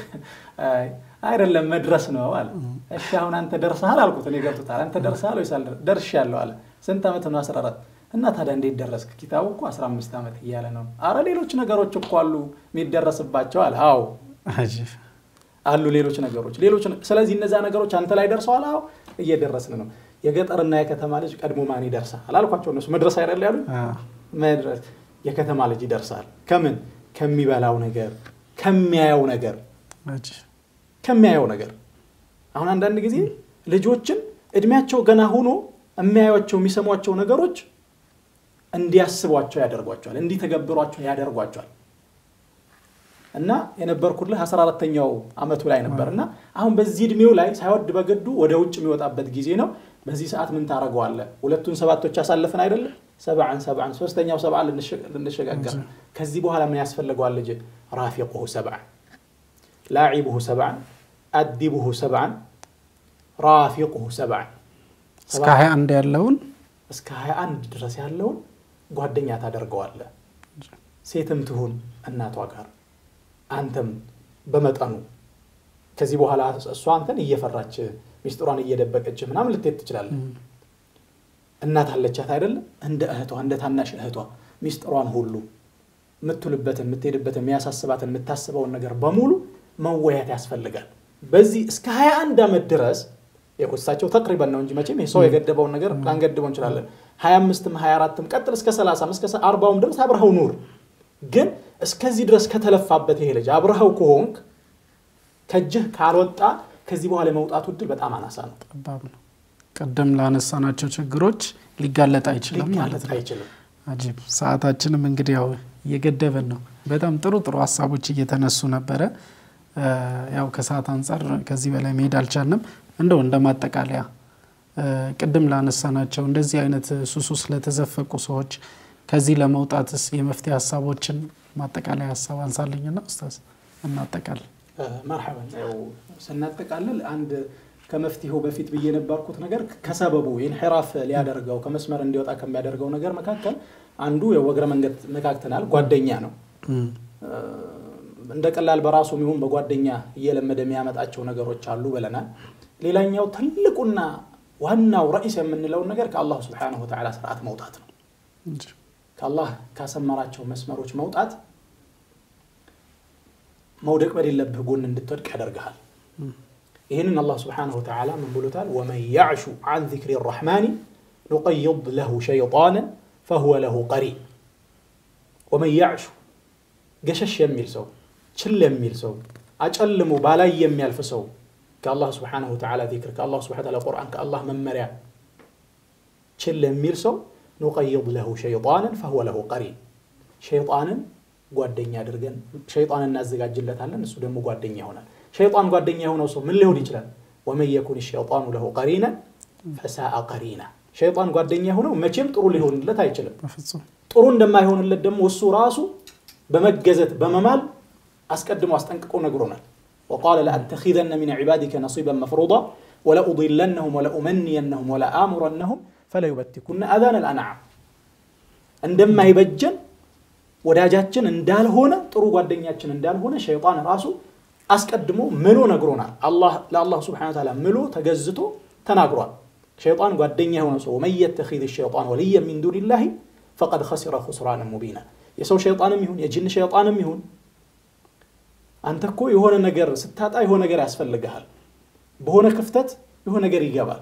አይ አይደለም መድረስ ነው አለ እሺ አሁን አንተ ደርሰሃል አልኩት እኔ ገብቶታል አንተ ደርሰሃል ወይስ ደርሻለሁ አለ ስንት አመት ነው አስራ አራት እና ታዲያ እንዴት ደረስክ ኪታቡ እኮ አስራ አምስት አመት እያለ ነው አረ ሌሎች ነገሮች እኮ አሉ የሚደረስባቸው አለ አው አጂፍ አሉ ሌሎች ነገሮች ሌሎች ስለዚህ እነዛ ነገሮች አንተ ላይ ደርሰዋል አው እየደረስን ነው የገጠርና የከተማ ልጅ ቀድሞ ማን ይደርሳል አልኳቸው ነው መድረስ አይደለም ያሉ መድረስ የከተማ ልጅ ይደርሳል ከምን ከሚበላው ነገር ከሚያየው ነገር አጂ ከሚያየው ነገር አሁን አንዳንድ ጊዜ ልጆችን እድሜያቸው ገና ሆኖ የሚያዩቸው የሚሰሟቸው ነገሮች እንዲያስቧቸው ያደርጓቸዋል እንዲተገብሯቸው ያደርጓቸዋል እና የነበርኩልህ አስራ አራተኛው አመቱ ላይ ነበርና አሁን በዚህ እድሜው ላይ ሳይወድ በግዱ ወደ ውጭ የሚወጣበት ጊዜ ነው በዚህ ሰዓት ምን ታረጋው አለ ሁለቱን ሰባቶች ያሳለፈን አይደል ሰባን ሰባን ሶስተኛው ሰባን ልንሸጋገር ከዚህ በኋላ ምን ያስፈልጋል ልጅ ራፊቁሁ ሰባን ላዒቡሁ ሰባን አዲቡሁ ሰባን ራፊቁሁ ሰባን እስከ ሃያ አንድ ያለውን እስከ ሃያ አንድ ድረስ ያለውን ጓደኛ ታደርጋው አለ ሴትም ትሁን እናቷ ጋር አንተም በመጠኑ ከዚህ በኋላ እሷ አንተን እየፈራች ሚስጥሯን እየደበቀች ምናምን ልትት ይችላል እናት አለቻት አይደል እንደ እህቷ እንደ ታናሽ እህቷ ሚስጥሯን ሁሉ ምትልበትን ምትሄድበትን የሚያሳስባትን ምታስበውን ነገር በሙሉ መወያየት ያስፈልጋል በዚህ እስከ ሃያ አንድ አመት ድረስ የቁሳቸው ተقريبا ነው እንጂ መቼም ሰው የገደበው ነገር ላንገደበው ይችላል ሃያ አምስትም ሃያ አራትም ቀጥል እስከ ሰላሳም እስከ አርባውም ድረስ አብረኸው ኑር ግን እስከዚህ ድረስ ከተለፋበት ይሄ ልጅ አብረኸው ከሆንክ ከጅህ ካልወጣ ከዚህ በኋላ መውጣቱ ድል በጣም አናሳ ነው ተባብ ነው ቀደም ላነሳናቸው ችግሮች ሊጋለጥ አይችልም ማለት አይችልም አጂብ ሰዓታችንም እንግዲህ ያው የገደበን ነው በጣም ጥሩ ጥሩ ሐሳቦች እየተነሱ ነበር ያው ከሰዓት አንፃር ከዚህ በላይ መሄድ አልቻልንም እንደው እንደማጠቃለያ ቀደም ላነሳናቸው እንደዚህ አይነት ሱሱስ ለተዘፈቁ ሰዎች ከዚህ ለመውጣትስ የመፍትያ ሐሳቦችን ማጠቃለያ ሐሳብ አንሳልኝና ኡስታዝ እናጠቃለን مرحبا سننتقالل عند كمفتيهو بفيت بيه نباركوت ነገር ከሰበቡ እንحراፍ ሊያደርገው ከመስመር እንዲወጣ ከሚያደርገው ነገር መካከል አንዱ የወግረ መንገት መካከተናል ጓደኛ ነው እንደቀላል በራሱ ምሁን በጓደኛ እየለመደ የሚያመጣቸው ነገሮች አሉ በለና ሌላኛው ትልቁና ዋናው ራእስ የምንለው ነገር ከአላህ Subhanahu Wa Ta'ala ስርዓት መውጣት ነው ከአላህ ካሰማራቸው መስመሮች መውጣት مودك بدي لبه قلنا ندترك حدرقها إهنن الله سبحانه وتعالى من بلوتال ومن يعش عن ذكر الرحمن نقيض له شيطانا فهو له قرين. ومن يعش قشش يميل سو شل يميل سو أجلم بالاي يميل فسو كالله سبحانه وتعالى ذكر كالله سبحانه وتعالى قرآن كالله من مريع شل يميل سو نقيض له شيطانا فهو له قرين. شيطانا ጓደኛ አድርገን ሸይጣን እናዘጋጅለታለን እሱ ደግሞ ጓደኛ ይሆናል ሸይጣን ጓደኛ የሆነው ሰው ምን ሊሆን ይችላል ወመን የኩን الشيطان له قرينا فساء قرينا ሸይጣን ጓደኛ የሆነው መቼም ጥሩ ሊሆንለት አይችልም ጥሩ እንደማይሆንለት ደግሞ እሱ ራሱ በመገዘት በመማል አስቀድሞ አስጠንቅቆ ነግሮናል وقال لأن تخذن من عبادك نصيبا مفروضا ولا اضلنهم ولا امنينهم ولا امرنهم فلا يبتكن اذان الانعام عندما يبجن ወዳጃችን እንዳልሆነ ጥሩ ጓደኛችን እንዳልሆነ ሸይጣን ራሱ አስቀድሞ ምሎ ነግሮናል አላህ ለአላህ Subhanahu Wa Ta'ala ምሎ ተገዝቶ ተናግሯል ሸይጣን ጓደኛ የሆነ ሰው መይተخذ الشيطان وليا من دون الله فقد خسر خسرانا مبينا የሰው ሸይጣንም ይሁን የጂን ሸይጣንም ይሁን አንተ እኮ የሆነ ነገር ስታጣ የሆነ ነገር ያስፈልጋል በሆነ ክፍተት የሆነ ነገር ይገባል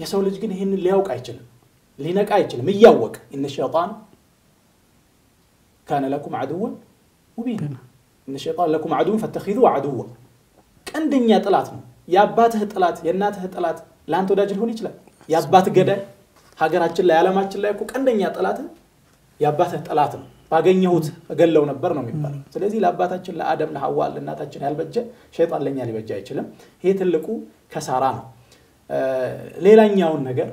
የሰው ልጅ ግን ይሄንን ሊያውቅ አይችልም ሊነቃ አይችልም ይያወቅ እነ ሸይጣን كان لكم عدوا مبين ان الشيطان لكم عدو فاتخذوه عدوا قندنيا طلات يا اباته طلات يا ناته طلات لا انت وداج لهون يجلا يا ابات غداي ሀገራችን ላይ ዓለማችን ላይ እኮ ቀንደኛ ጥላት ያ አባተ ጥላት ነው ባገኘሁት እገለው ነበር ነው የሚባለው ስለዚህ ለአባታችን ለአደም ለሐዋ ለናታችን ያልበጀ ሸይጣን ለኛ ሊበጃ አይችልም ይሄ ትልቁ ከሳራ ነው ሌላኛው ነገር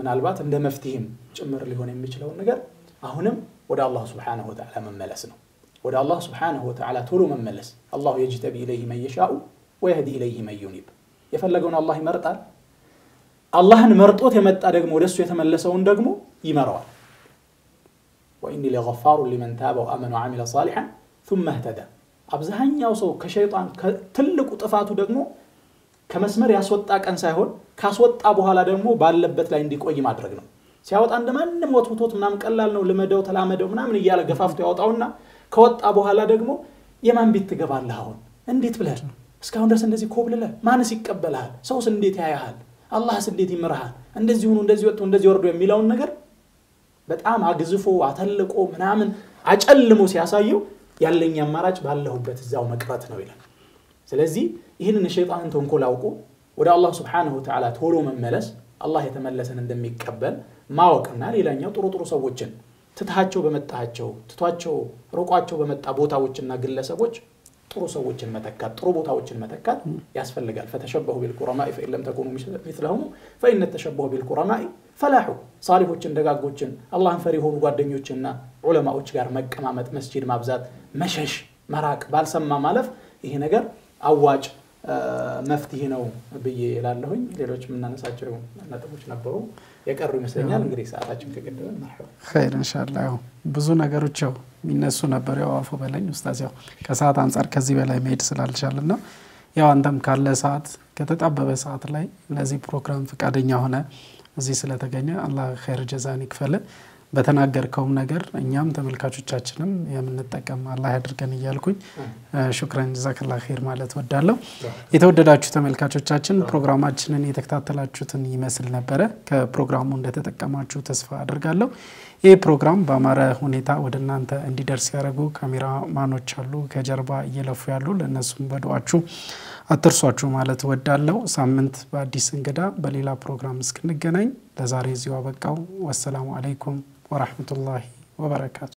ምናልባት እንደ መፍትሄም ጭምር ሊሆን የሚችለው ነገር አሁንም ወደ አላህ Subhanahu Wa Ta'ala መመለስ ነው ወደ አላህ Subhanahu Wa Ta'ala ቶሎ መመለስ አላህ يجتبي اليه من يشاء ويهدي اليه من ينيب የፈለገውን አላህ ይመርጣል አላህን መርጦት የመጣ ደግሞ ወደሱ የተመለሰውን ደግሞ ይመራዋል واني لغفار لمن تاب وامن وعمل صالحا ثم اهتدى አብዛኛው ሰው ከሸይጣን ትልቁ ጥፋቱ ደግሞ ከመስመር ያስወጣ ቀን ሳይሆን ካስወጣ በኋላ ደግሞ ባለበት ላይ እንዲቆይ ማድረግ ነው ሲያወጣ እንደማንም ወጥቶት ምናም ቀላል ነው ለመደው ተላመደው ምናም እያለ ገፋፍቶ ያወጣውና ከወጣ በኋላ ደግሞ የማን ቤት ትገባለህ አሁን እንዴት ብለህ እስካሁን ድረስ እንደዚህ ኮብለለ ማንስ ይቀበልሃል ሰውስ እንዴት ያያሃል አላህስ እንዴት ይመራሃል እንደዚህ ሆኖ እንደዚህ ወጥቶ እንደዚህ ወርዶ የሚላውን ነገር በጣም አግዝፎ አተልቆ ምናም አጨልሞ ሲያሳየው ያለኛ አማራጭ ባለሁበት እዛው መቅረት ነው ይላል ስለዚህ ይሄንን ሸይጣን ተንኮላውቆ ወደ አላህ Subhanahu Wa Ta'ala ቶሎ መመለስ አላህ የተመለሰን እንደሚቀበል ማወቅና ሌላኛው ጥሩ ጥሩ ሰዎችን ተታቸው በመጣቸው ተቷቸው ሩቋቸው በመጣ ቦታዎችና ግለሰቦች ጥሩ ሰዎችን መተካት ጥሩ ቦታዎችን መተካት ያስፈልጋል فتشبهوا بالقرماء فإن لم تكونوا مثلهم فإن التشبه بالقرماء فلاح صالحዎችን ደጋጎችን አላህን ፈሪ ሆኑ ጓደኞችና ዑለማዎች ጋር መቀማመጥ መስጂድ ማብዛት መሸሽ መራቅ ባልሰማ ማለፍ ይሄ ነገር አዋጭ መፍትሄ ነው ብዬ ላለሁኝ ሌሎች ምናነሳቸው ነጥቦች ነበሩ የቀሩ ይመስለኛል እንግዲህ ሰዓታችን ከገደበ ማርሐባ خير ان شاء الله ብዙ ነገሮች ያው ሚነሱ ነበር ያው አፎ በለኝ ኡስታዝ ያው ከሰዓት አንፃር ከዚህ በላይ መሄድ ስላልቻለና ያው አንተም ካለ ሰዓት ከተጣበበ ሰዓት ላይ ለዚህ ፕሮግራም ፍቃደኛ ሆነ እዚህ ስለተገኘ አላህ خير ጀዛን ይክፈለ በተናገርከው ነገር እኛም ተመልካቾቻችንም የምንጠቀም አላህ ያድርገን ይያልኩኝ شكرا جزاك الله خير ማለት ወዳለው የተወደዳችሁ ተመልካቾቻችን ፕሮግራማችንን የተከታተላችሁትን ይመስል ነበር ከፕሮግራሙ እንደተጠቀማችሁ ተስፋ አድርጋለሁ ይህ ፕሮግራም በአማራ ሁኔታ ወደናንተ እንዲደርስ ያረጉ ካሜራ ማኖች አሉ ከጀርባ እየለፉ ያሉ ለነሱም በዱዓችሁ አትርሷችሁ ማለት ወዳለው ሳምንት በአዲስ እንግዳ በሌላ ፕሮግራም እስክንገናኝ ለዛሬ እዚሁ አበቃው والسلام عليكم ورحمة الله وبركاته